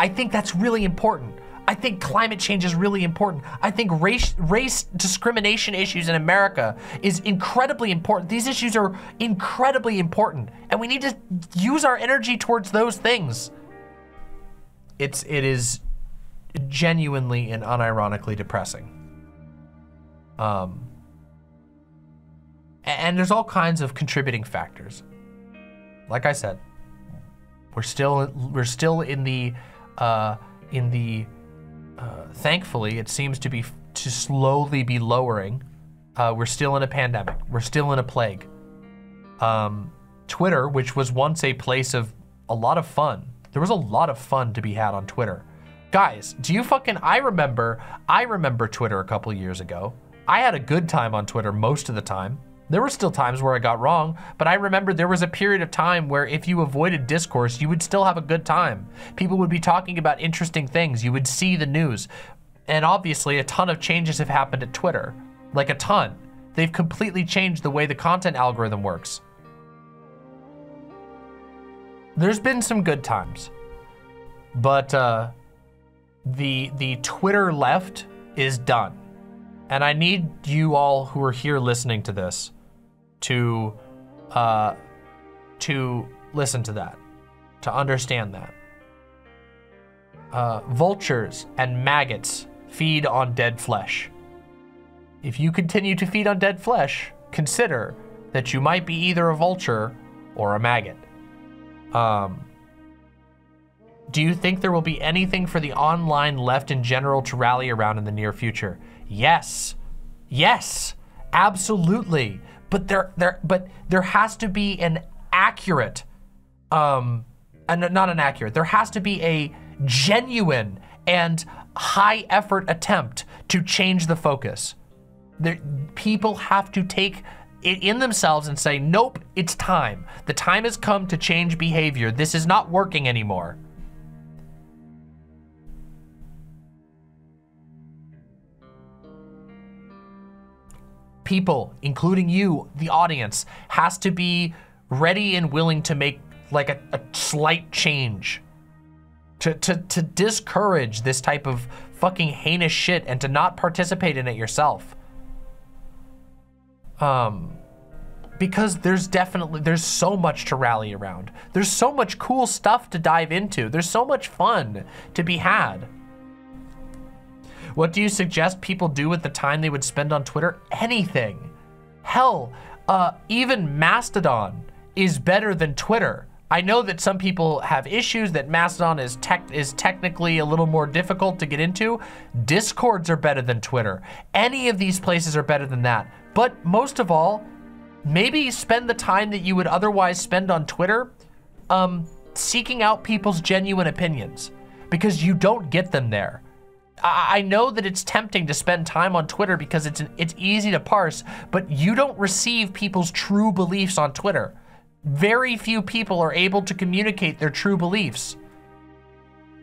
I think that's really important. I think climate change is really important. I think race, race discrimination issues in America is incredibly important. These issues are incredibly important, and we need to use our energy towards those things. It's, it is genuinely and unironically depressing. Um, and there's all kinds of contributing factors. Like I said, we're still, we're still in the, uh, in the, Uh, thankfully, it seems to be to slowly be lowering. Uh, we're still in a pandemic. We're still in a plague. Um, Twitter, which was once a place of a lot of fun. There was a lot of fun to be had on Twitter. Guys, do you fucking, I remember, I remember Twitter a couple years ago. I had a good time on Twitter most of the time. There were still times where I got wrong, but I remember there was a period of time where if you avoided discourse, you would still have a good time. People would be talking about interesting things. You would see the news. And obviously a ton of changes have happened at Twitter, like a ton. They've completely changed the way the content algorithm works. There's been some good times, but uh, the, the Twitter left is done. And I need you all who are here listening to this to uh, to listen to that, to understand that. Uh, vultures and maggots feed on dead flesh. If you continue to feed on dead flesh, consider that you might be either a vulture or a maggot. Um, do you think there will be anything for the online left in general to rally around in the near future? Yes, yes, absolutely. But there, there, but there has to be an accurate, um, and not an accurate. There has to be a genuine and high effort attempt to change the focus. There, people have to take it in themselves and say, nope, it's time. The time has come to change behavior. This is not working anymore. People, including you, the audience, has to be ready and willing to make like a, a slight change. To, to, to discourage this type of fucking heinous shit and to not participate in it yourself. Um, because there's definitely, there's so much to rally around. There's so much cool stuff to dive into. There's so much fun to be had. What do you suggest people do with the time they would spend on Twitter? Anything. Hell, uh, even Mastodon is better than Twitter. I know that some people have issues that Mastodon is tech is technically a little more difficult to get into. Discords are better than Twitter. Any of these places are better than that. But most of all, maybe spend the time that you would otherwise spend on Twitter um, seeking out people's genuine opinions, because you don't get them there. I know that it's tempting to spend time on Twitter because it's an, it's easy to parse, but you don't receive people's true beliefs on Twitter. Very few people are able to communicate their true beliefs.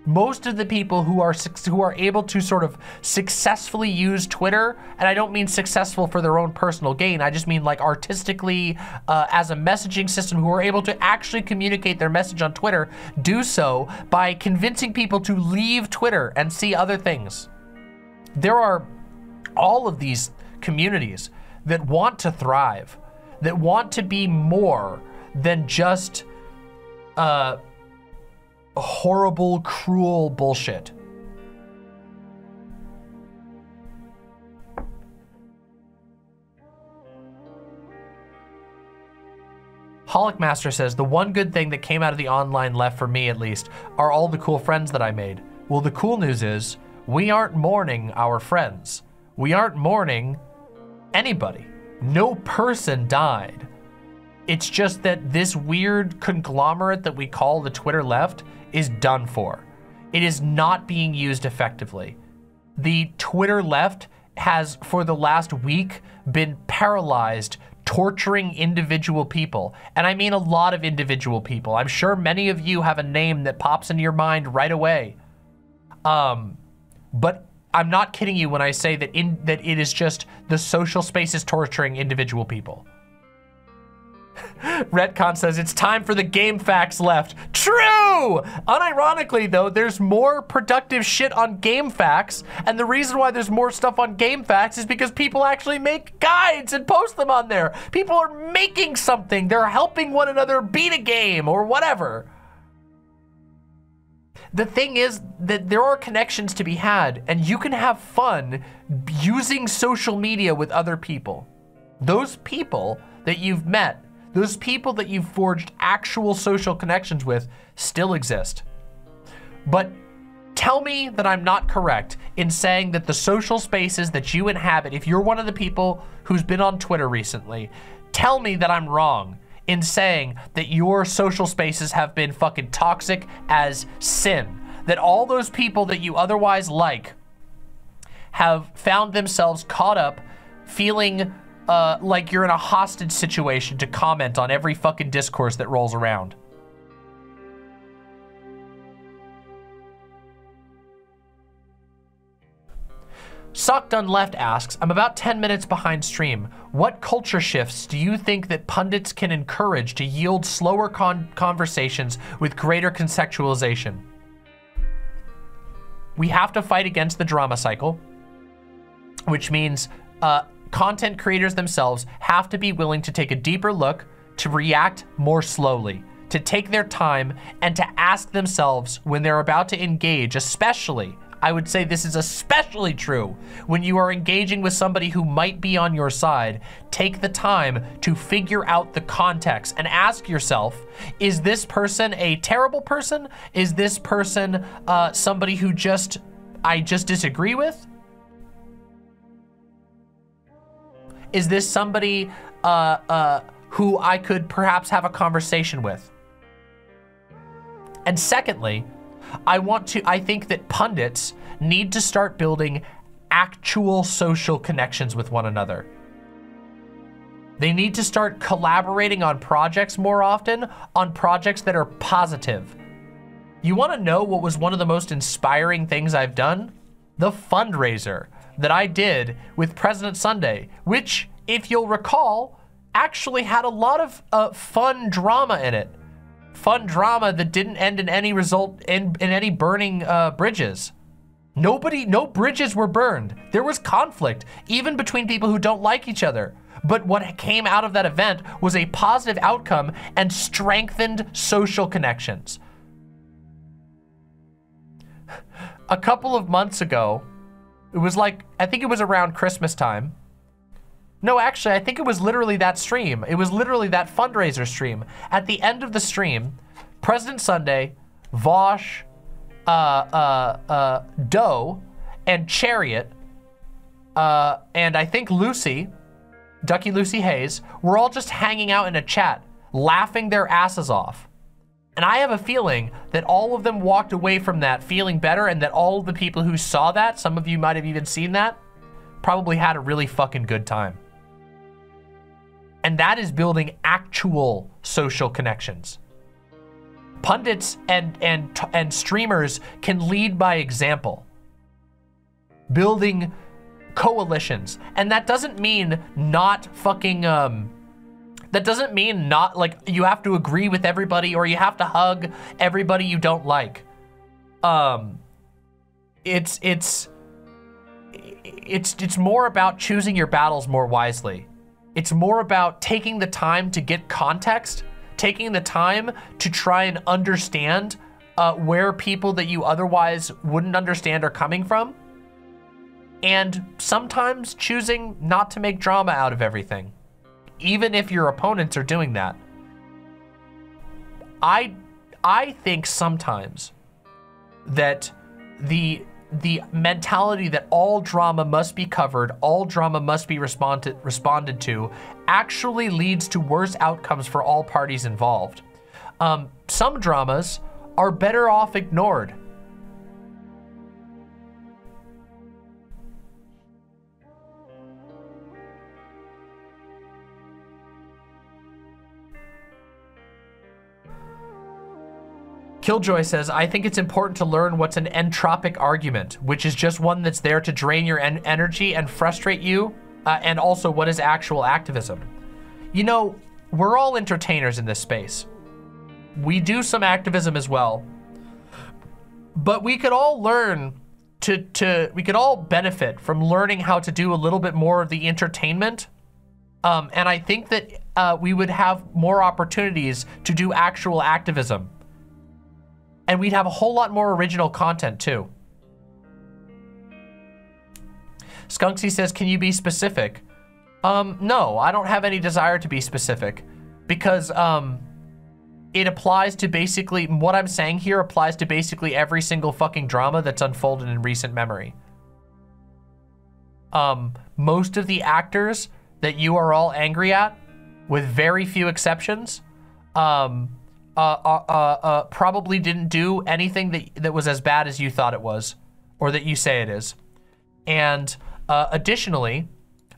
Most of the people who are who are able to sort of successfully use Twitter, and I don't mean successful for their own personal gain, I just mean like artistically uh, as a messaging system, who are able to actually communicate their message on Twitter, do so by convincing people to leave Twitter and see other things. there are all of these communities that want to thrive, that want to be more than just uh, horrible, cruel bullshit. Hollockmaster says, the one good thing that came out of the online left, for me at least, are all the cool friends that I made. Well, the cool news is, we aren't mourning our friends. We aren't mourning anybody. No person died. It's just that this weird conglomerate that we call the Twitter left is done for. It is not being used effectively. The Twitter left has, for the last week, been paralyzed, torturing individual people. And I mean a lot of individual people. I'm sure many of you have a name that pops into your mind right away. Um, but I'm not kidding you when I say that in that it is just the social space is torturing individual people. Retcon says, it's time for the game facts left. True! Unironically though, there's more productive shit on game facts, and the reason why there's more stuff on game facts is because people actually make guides and post them on there. People are making something. They're helping one another beat a game or whatever. The thing is that there are connections to be had, and you can have fun using social media with other people. Those people that you've met, those people that you've forged actual social connections with still exist. But tell me that I'm not correct in saying that the social spaces that you inhabit, if you're one of the people who's been on Twitter recently, tell me that I'm wrong in saying that your social spaces have been fucking toxic as sin. That all those people that you otherwise like have found themselves caught up feeling Uh, like you're in a hostage situation to comment on every fucking discourse that rolls around. Sockdun Left asks, I'm about ten minutes behind stream. What culture shifts do you think that pundits can encourage to yield slower con conversations with greater contextualization? We have to fight against the drama cycle, which means, uh, content creators themselves have to be willing to take a deeper look, to react more slowly, to take their time, and to ask themselves when they're about to engage, especially, I would say this is especially true when you are engaging with somebody who might be on your side, take the time to figure out the context and ask yourself, is this person a terrible person? Is this person uh, somebody who just, I just disagree with? Is this somebody uh, uh, who I could perhaps have a conversation with? And secondly, I want to, I think that pundits need to start building actual social connections with one another. They need to start collaborating on projects more often, on projects that are positive. You want to know what was one of the most inspiring things I've done? The fundraiser that I did with President Sunday, which, if you'll recall, actually had a lot of uh, fun drama in it. Fun drama that didn't end in any result in, in any burning uh, bridges. Nobody, no bridges were burned. There was conflict, even between people who don't like each other. But what came out of that event was a positive outcome and strengthened social connections. A couple of months ago, it was like, I think it was around Christmas time. No, actually, I think it was literally that stream. It was literally that fundraiser stream. At the end of the stream, President Sunday, Vosh, uh, uh, uh, Doe, and Chariot, uh, and I think Lucy, Ducky Lucy Hayes, were all just hanging out in a chat, laughing their asses off. And I have a feeling that all of them walked away from that feeling better, and that all of the people who saw that, some of you might have even seen that, probably had a really fucking good time. And that is building actual social connections. Pundits and, and, and streamers can lead by example, building coalitions. And that doesn't mean not fucking, um, that doesn't mean not, like, you have to agree with everybody or you have to hug everybody you don't like. Um, it's, it's, it's it's more about choosing your battles more wisely. It's more about taking the time to get context, taking the time to try and understand uh, where people that you otherwise wouldn't understand are coming from, and sometimes choosing not to make drama out of everything, even if your opponents are doing that. I, I think sometimes that the, the mentality that all drama must be covered, all drama must be responded, responded to, actually leads to worse outcomes for all parties involved. Um, some dramas are better off ignored. Killjoy says, I think it's important to learn what's an entropic argument, which is just one that's there to drain your en energy and frustrate you, uh, and also what is actual activism. You know, we're all entertainers in this space. We do some activism as well, but we could all learn to, to we could all benefit from learning how to do a little bit more of the entertainment. Um, and I think that uh, we would have more opportunities to do actual activism. And we'd have a whole lot more original content too. Skunksy says, can you be specific? Um, no, I don't have any desire to be specific because um, it applies to basically, what I'm saying here applies to basically every single fucking drama that's unfolded in recent memory. Um, most of the actors that you are all angry at, with very few exceptions, um, Uh, uh, uh, uh, probably didn't do anything that, that was as bad as you thought it was, or that you say it is. And uh, additionally,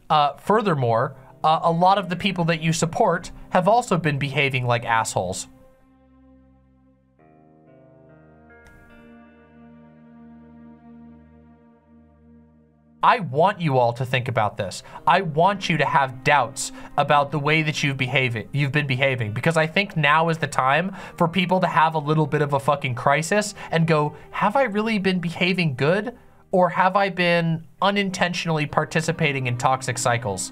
uh, furthermore, uh, a lot of the people that you support have also been behaving like assholes. I want you all to think about this. I want you to have doubts about the way that you've behaving, you've been behaving, because I think now is the time for people to have a little bit of a fucking crisis and go, have I really been behaving good, or have I been unintentionally participating in toxic cycles?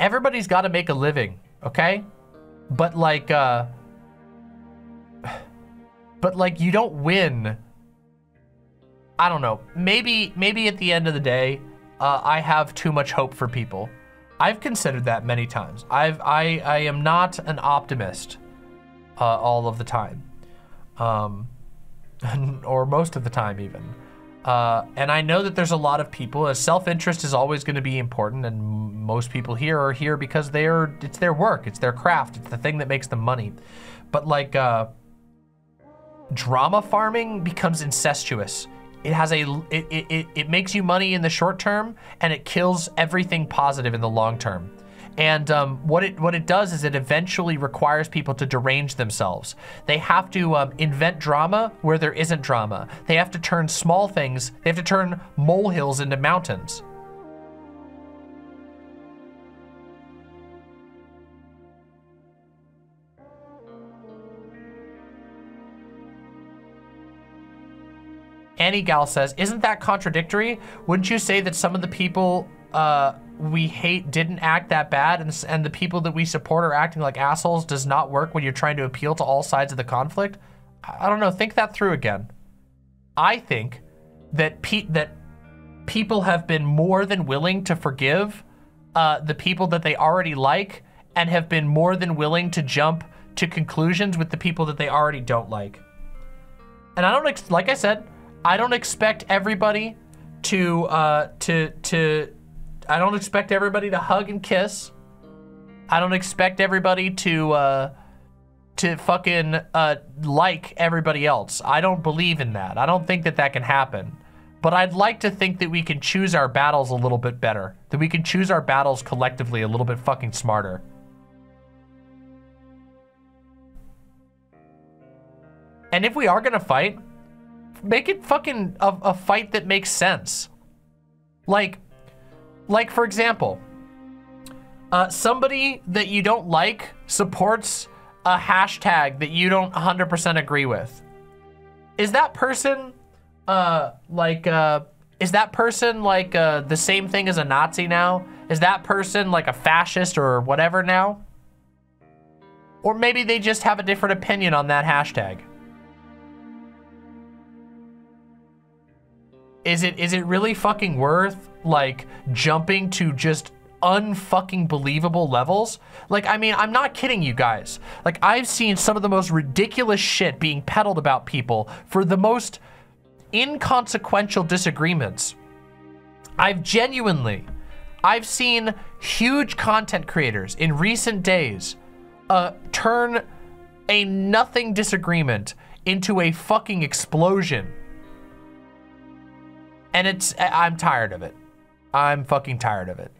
Everybody's got to make a living, okay? But like, uh, but like you don't win. I don't know. Maybe, maybe at the end of the day, uh, I have too much hope for people. I've considered that many times. I've, I, I am not an optimist, uh, all of the time, um, or most of the time even. Uh, and I know that there's a lot of people, uh, self-interest is always going to be important, and m most people here are here because they are, it's their work, it's their craft, it's the thing that makes them money. But like, uh, drama farming becomes incestuous. It has a, it, it, it, it makes you money in the short term, and it kills everything positive in the long term. And um, what it what it does is it eventually requires people to derange themselves. They have to um, invent drama where there isn't drama. They have to turn small things, they have to turn molehills into mountains. Annie Gal says, isn't that contradictory? Wouldn't you say that some of the people uh, we hate didn't act that bad, and, and the people that we support are acting like assholes does not work when you're trying to appeal to all sides of the conflict? I don't know, think that through again. I think that pe that people have been more than willing to forgive uh, the people that they already like, and have been more than willing to jump to conclusions with the people that they already don't like. And I don't, ex like I said, I don't expect everybody to, uh, to, to, I don't expect everybody to hug and kiss. I don't expect everybody to uh, to fucking uh, like everybody else. I don't believe in that. I don't think that that can happen. But I'd like to think that we can choose our battles a little bit better. That we can choose our battles collectively a little bit fucking smarter. And if we are gonna fight, make it fucking a, a fight that makes sense. Like, like for example, uh, somebody that you don't like supports a hashtag that you don't one hundred percent agree with. Is that person, uh, like, uh, is that person like uh, the same thing as a Nazi now? Is that person like a fascist or whatever now? Or maybe they just have a different opinion on that hashtag. Is it is it really fucking worth like jumping to just unfucking believable levels? Like, I mean, I'm not kidding you guys. Like, I've seen some of the most ridiculous shit being peddled about people for the most inconsequential disagreements. I've genuinely, I've seen huge content creators in recent days uh, turn a nothing disagreement into a fucking explosion. And it's, I'm tired of it. I'm fucking tired of it.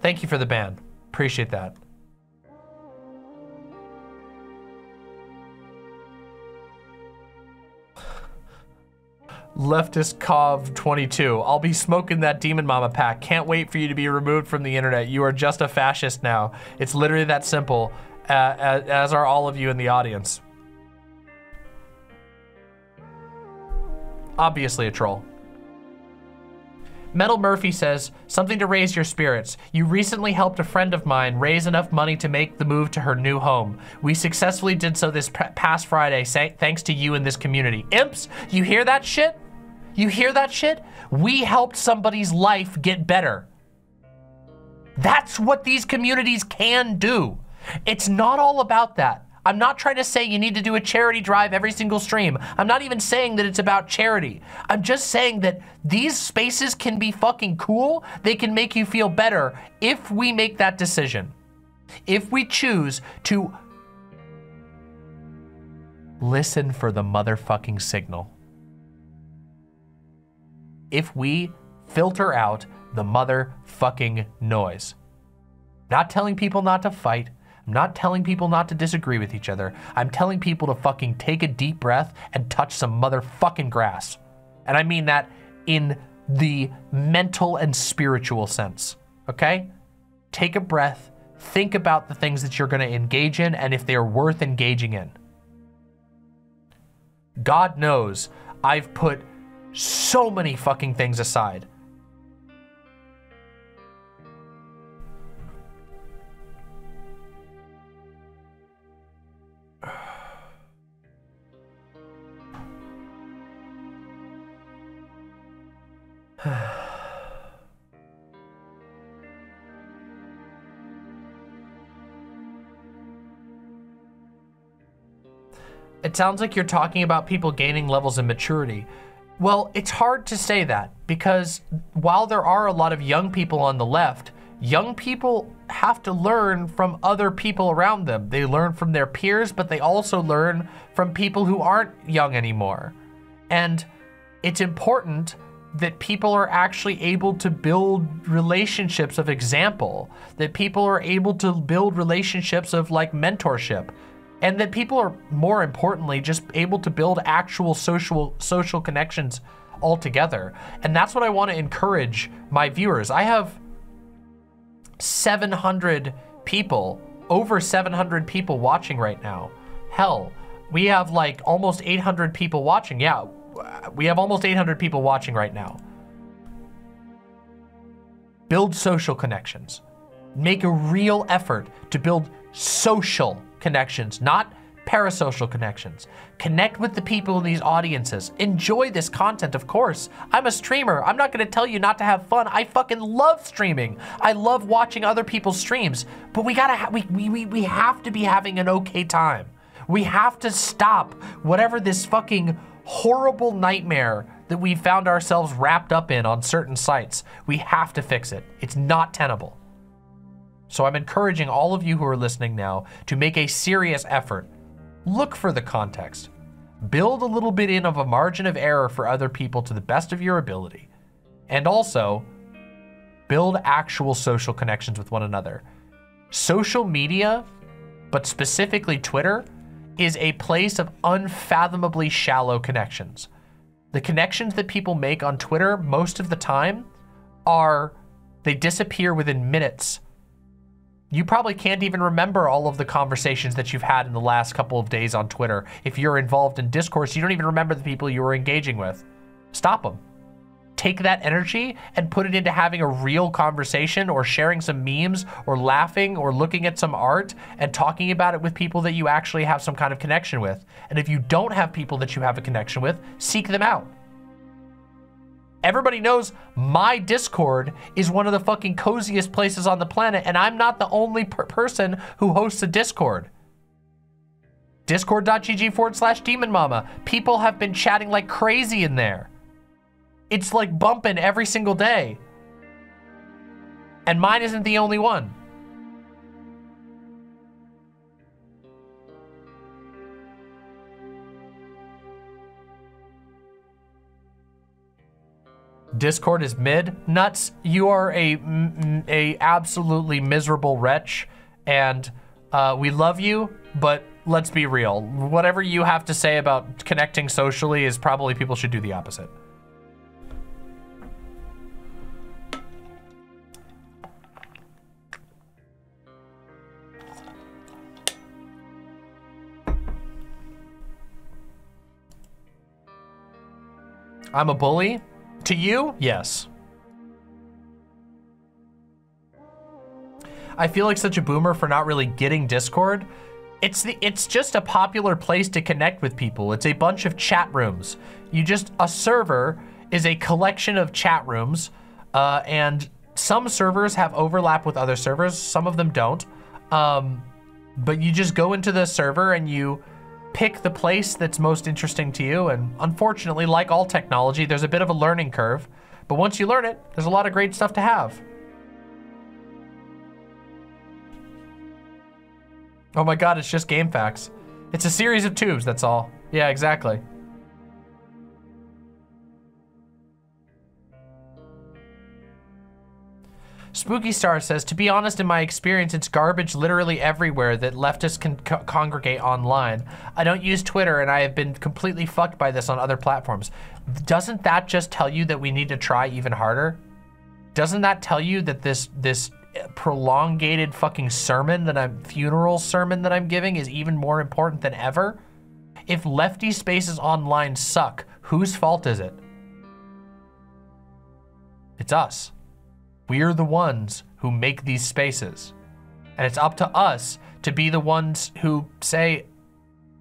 Thank you for the ban. Appreciate that. Leftist Cov twenty-two. I'll be smoking that Demon Mama pack. Can't wait for you to be removed from the internet. You are just a fascist now. It's literally that simple, uh, as, as are all of you in the audience. Obviously a troll. Metal Murphy says, something to raise your spirits. You recently helped a friend of mine raise enough money to make the move to her new home. We successfully did so this past Friday, thanks to you and this community. Imps, you hear that shit? You hear that shit? We helped somebody's life get better. That's what these communities can do. It's not all about that. I'm not trying to say you need to do a charity drive every single stream. I'm not even saying that it's about charity. I'm just saying that these spaces can be fucking cool. They can make you feel better if we make that decision. If we choose to listen for the motherfucking signal. If we filter out the motherfucking noise. Not telling people not to fight. I'm not telling people not to disagree with each other. I'm telling people to fucking take a deep breath and touch some motherfucking grass. And I mean that in the mental and spiritual sense, okay? Take a breath, think about the things that you're gonna engage in and if they're worth engaging in. God knows I've put so many fucking things aside. It sounds like you're talking about people gaining levels of maturity. Well, it's hard to say that because while there are a lot of young people on the left, young people have to learn from other people around them. They learn from their peers, but they also learn from people who aren't young anymore. And it's important that people are actually able to build relationships of example, that people are able to build relationships of like mentorship, and that people are more importantly just able to build actual social social connections altogether. And that's what I want to encourage my viewers. I have seven hundred people, over seven hundred people watching right now. Hell, we have like almost eight hundred people watching. Yeah. We have almost eight hundred people watching right now. Build social connections. Make a real effort to build social connections, not parasocial connections. Connect with the people in these audiences. Enjoy this content, of course. I'm a streamer. I'm not going to tell you not to have fun. I fucking love streaming. I love watching other people's streams, but we gotta ha we, we, we, we have to be having an okay time. We have to stop whatever this fucking horrible nightmare that we found ourselves wrapped up in on certain sites. We have to fix it. It's not tenable. So I'm encouraging all of you who are listening now to make a serious effort. Look for the context. Build a little bit in of a margin of error for other people to the best of your ability. And also, build actual social connections with one another. Social media, but specifically Twitter, is a place of unfathomably shallow connections. The connections that people make on Twitter most of the time are, they disappear within minutes. You probably can't even remember all of the conversations that you've had in the last couple of days on Twitter. If you're involved in discourse, you don't even remember the people you were engaging with. Stop them. Take that energy and put it into having a real conversation or sharing some memes or laughing or looking at some art and talking about it with people that you actually have some kind of connection with. And if you don't have people that you have a connection with, seek them out. Everybody knows my Discord is one of the fucking coziest places on the planet, and I'm not the only per person who hosts a Discord. Discord.gg forward slash Demon Mama. People have been chatting like crazy in there. It's like bumping every single day. And mine isn't the only one. Discord is mid. Nuts, you are a, a absolutely miserable wretch. And uh, we love you, but let's be real. Whatever you have to say about connecting socially is probably people should do the opposite. I'm a bully? To you? Yes. I feel like such a boomer for not really getting Discord. It's the, it's just a popular place to connect with people. It's a bunch of chat rooms. You just, a server is a collection of chat rooms, uh, and some servers have overlap with other servers. Some of them don't. Um, but you just go into the server and you pick the place that's most interesting to you, and unfortunately, like all technology, there's a bit of a learning curve, but once you learn it, there's a lot of great stuff to have. Oh my god, it's just GameFAQs. It's a series of tubes, that's all. Yeah, exactly. Spooky Star says, to be honest, in my experience, it's garbage literally everywhere that leftists can co congregate online. I don't use Twitter, and I have been completely fucked by this on other platforms. Doesn't that just tell you that we need to try even harder? Doesn't that tell you that this this prolongated fucking sermon that I'm, funeral sermon that I'm giving is even more important than ever? If lefty spaces online suck, whose fault is it? It's us. We're the ones who make these spaces. And it's up to us to be the ones who say,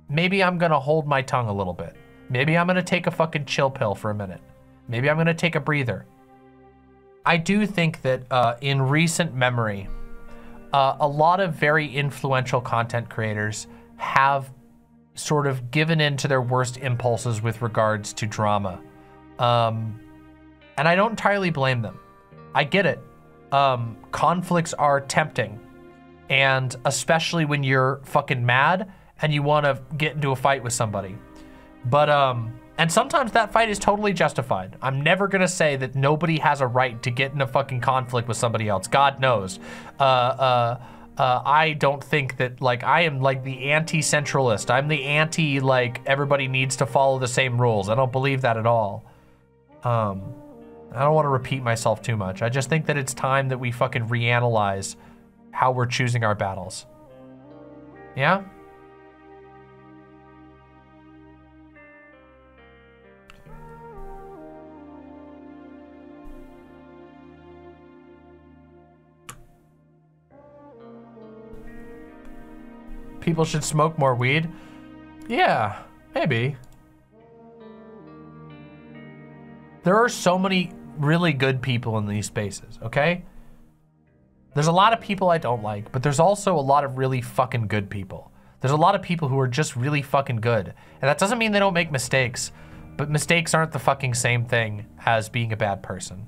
maybe I'm gonna hold my tongue a little bit. Maybe I'm gonna take a fucking chill pill for a minute. Maybe I'm gonna take a breather. I do think that uh, in recent memory, uh, a lot of very influential content creators have sort of given in to their worst impulses with regards to drama. Um, and I don't entirely blame them. I get it. Um, conflicts are tempting. And especially when you're fucking mad and you want to get into a fight with somebody. But, um, and sometimes that fight is totally justified. I'm never going to say that nobody has a right to get in a fucking conflict with somebody else. God knows. Uh, uh, uh, I don't think that, like, I am like the anti-centralist. I'm the anti, like, everybody needs to follow the same rules. I don't believe that at all. Um... I don't want to repeat myself too much. I just think that it's time that we fucking reanalyze how we're choosing our battles. Yeah? People should smoke more weed? Yeah, maybe. There are so many really good people in these spaces, okay? There's a lot of people I don't like, but there's also a lot of really fucking good people. There's a lot of people who are just really fucking good. And that doesn't mean they don't make mistakes, but mistakes aren't the fucking same thing as being a bad person.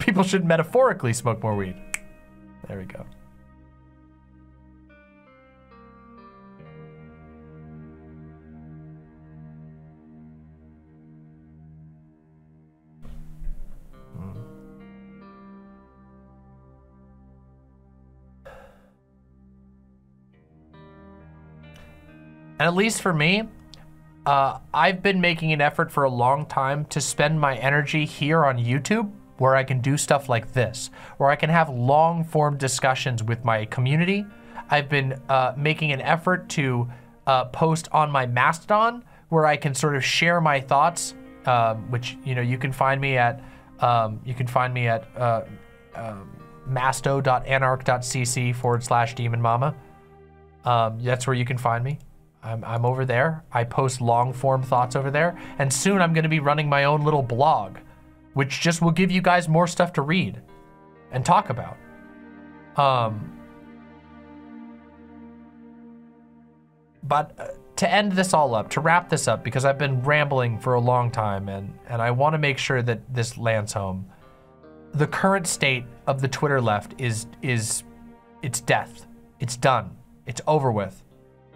People should metaphorically smoke more weed. There we go. And at least for me, Uh, I've been making an effort for a long time to spend my energy here on YouTube, where I can do stuff like this, where I can have long form discussions with my community. I've been uh, making an effort to uh, post on my Mastodon, where I can sort of share my thoughts, uh, which, you know, you can find me at, um, you can find me at uh, uh, masto.anarch.cc forward slash Demon Mama. Um, that's where you can find me. I'm, I'm over there. I post long form thoughts over there, and soon I'm gonna be running my own little blog, which just will give you guys more stuff to read and talk about. Um, but to end this all up, to wrap this up, because I've been rambling for a long time, and, and I wanna make sure that this lands home. The current state of the Twitter left is, is it's death. It's done, it's over with.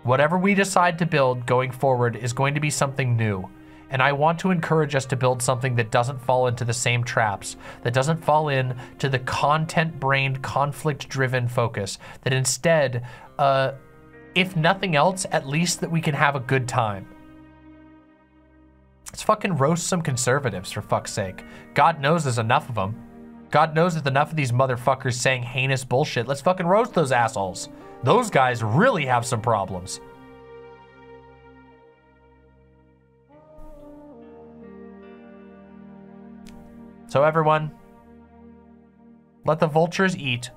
Whatever we decide to build going forward is going to be something new. And I want to encourage us to build something that doesn't fall into the same traps, that doesn't fall into the content-brained, conflict-driven focus, that instead, uh, if nothing else, at least that we can have a good time. Let's fucking roast some conservatives, for fuck's sake. God knows there's enough of them. God knows there's enough of these motherfuckers saying heinous bullshit. Let's fucking roast those assholes. Those guys really have some problems. So everyone, let the vultures eat.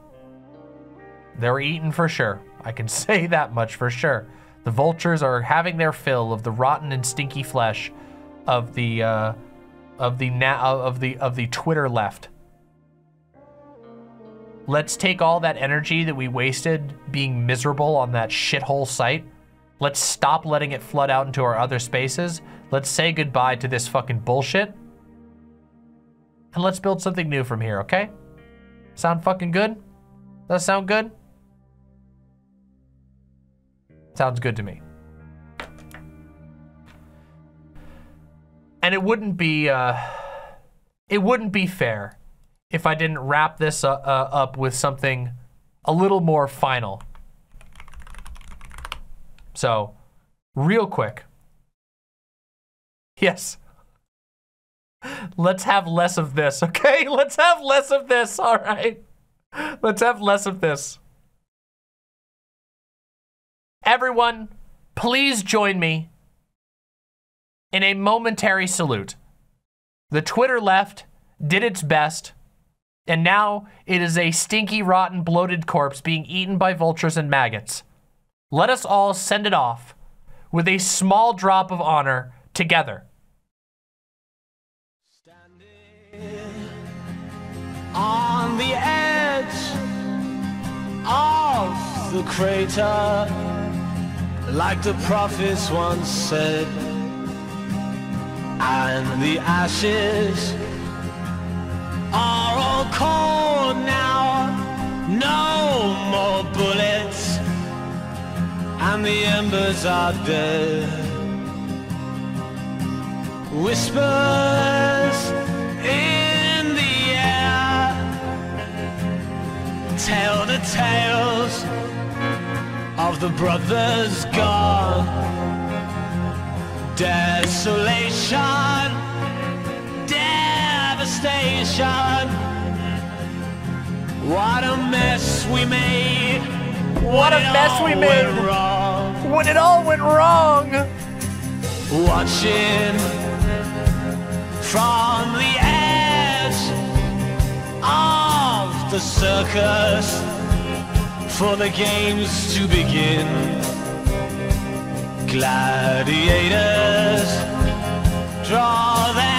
They're eating for sure. I can say that much for sure. The vultures are having their fill of the rotten and stinky flesh of the uh, of the na of the of the Twitter left. Let's take all that energy that we wasted being miserable on that shithole site. Let's stop letting it flood out into our other spaces. Let's say goodbye to this fucking bullshit. And let's build something new from here, okay? Sound fucking good? Does that sound good? Sounds good to me. And it wouldn't be, uh, it wouldn't be fair if I didn't wrap this uh, uh, up with something a little more final. So, real quick. Yes. Let's have less of this, okay? Let's have less of this, all right? Let's have less of this. Everyone, please join me in a momentary salute. The Twitter left did its best. And now it is a stinky, rotten, bloated corpse being eaten by vultures and maggots. Let us all send it off with a small drop of honor together. Standing on the edge of the crater, like the prophets once said, and the ashes are all cold now, no more bullets, and the embers are dead. Whispers in the air tell the tales of the brothers gone. Desolation, devastation, what a mess we made, what a mess we made when it all went wrong. Watching from the edge of the circus for the games to begin. Gladiators draw their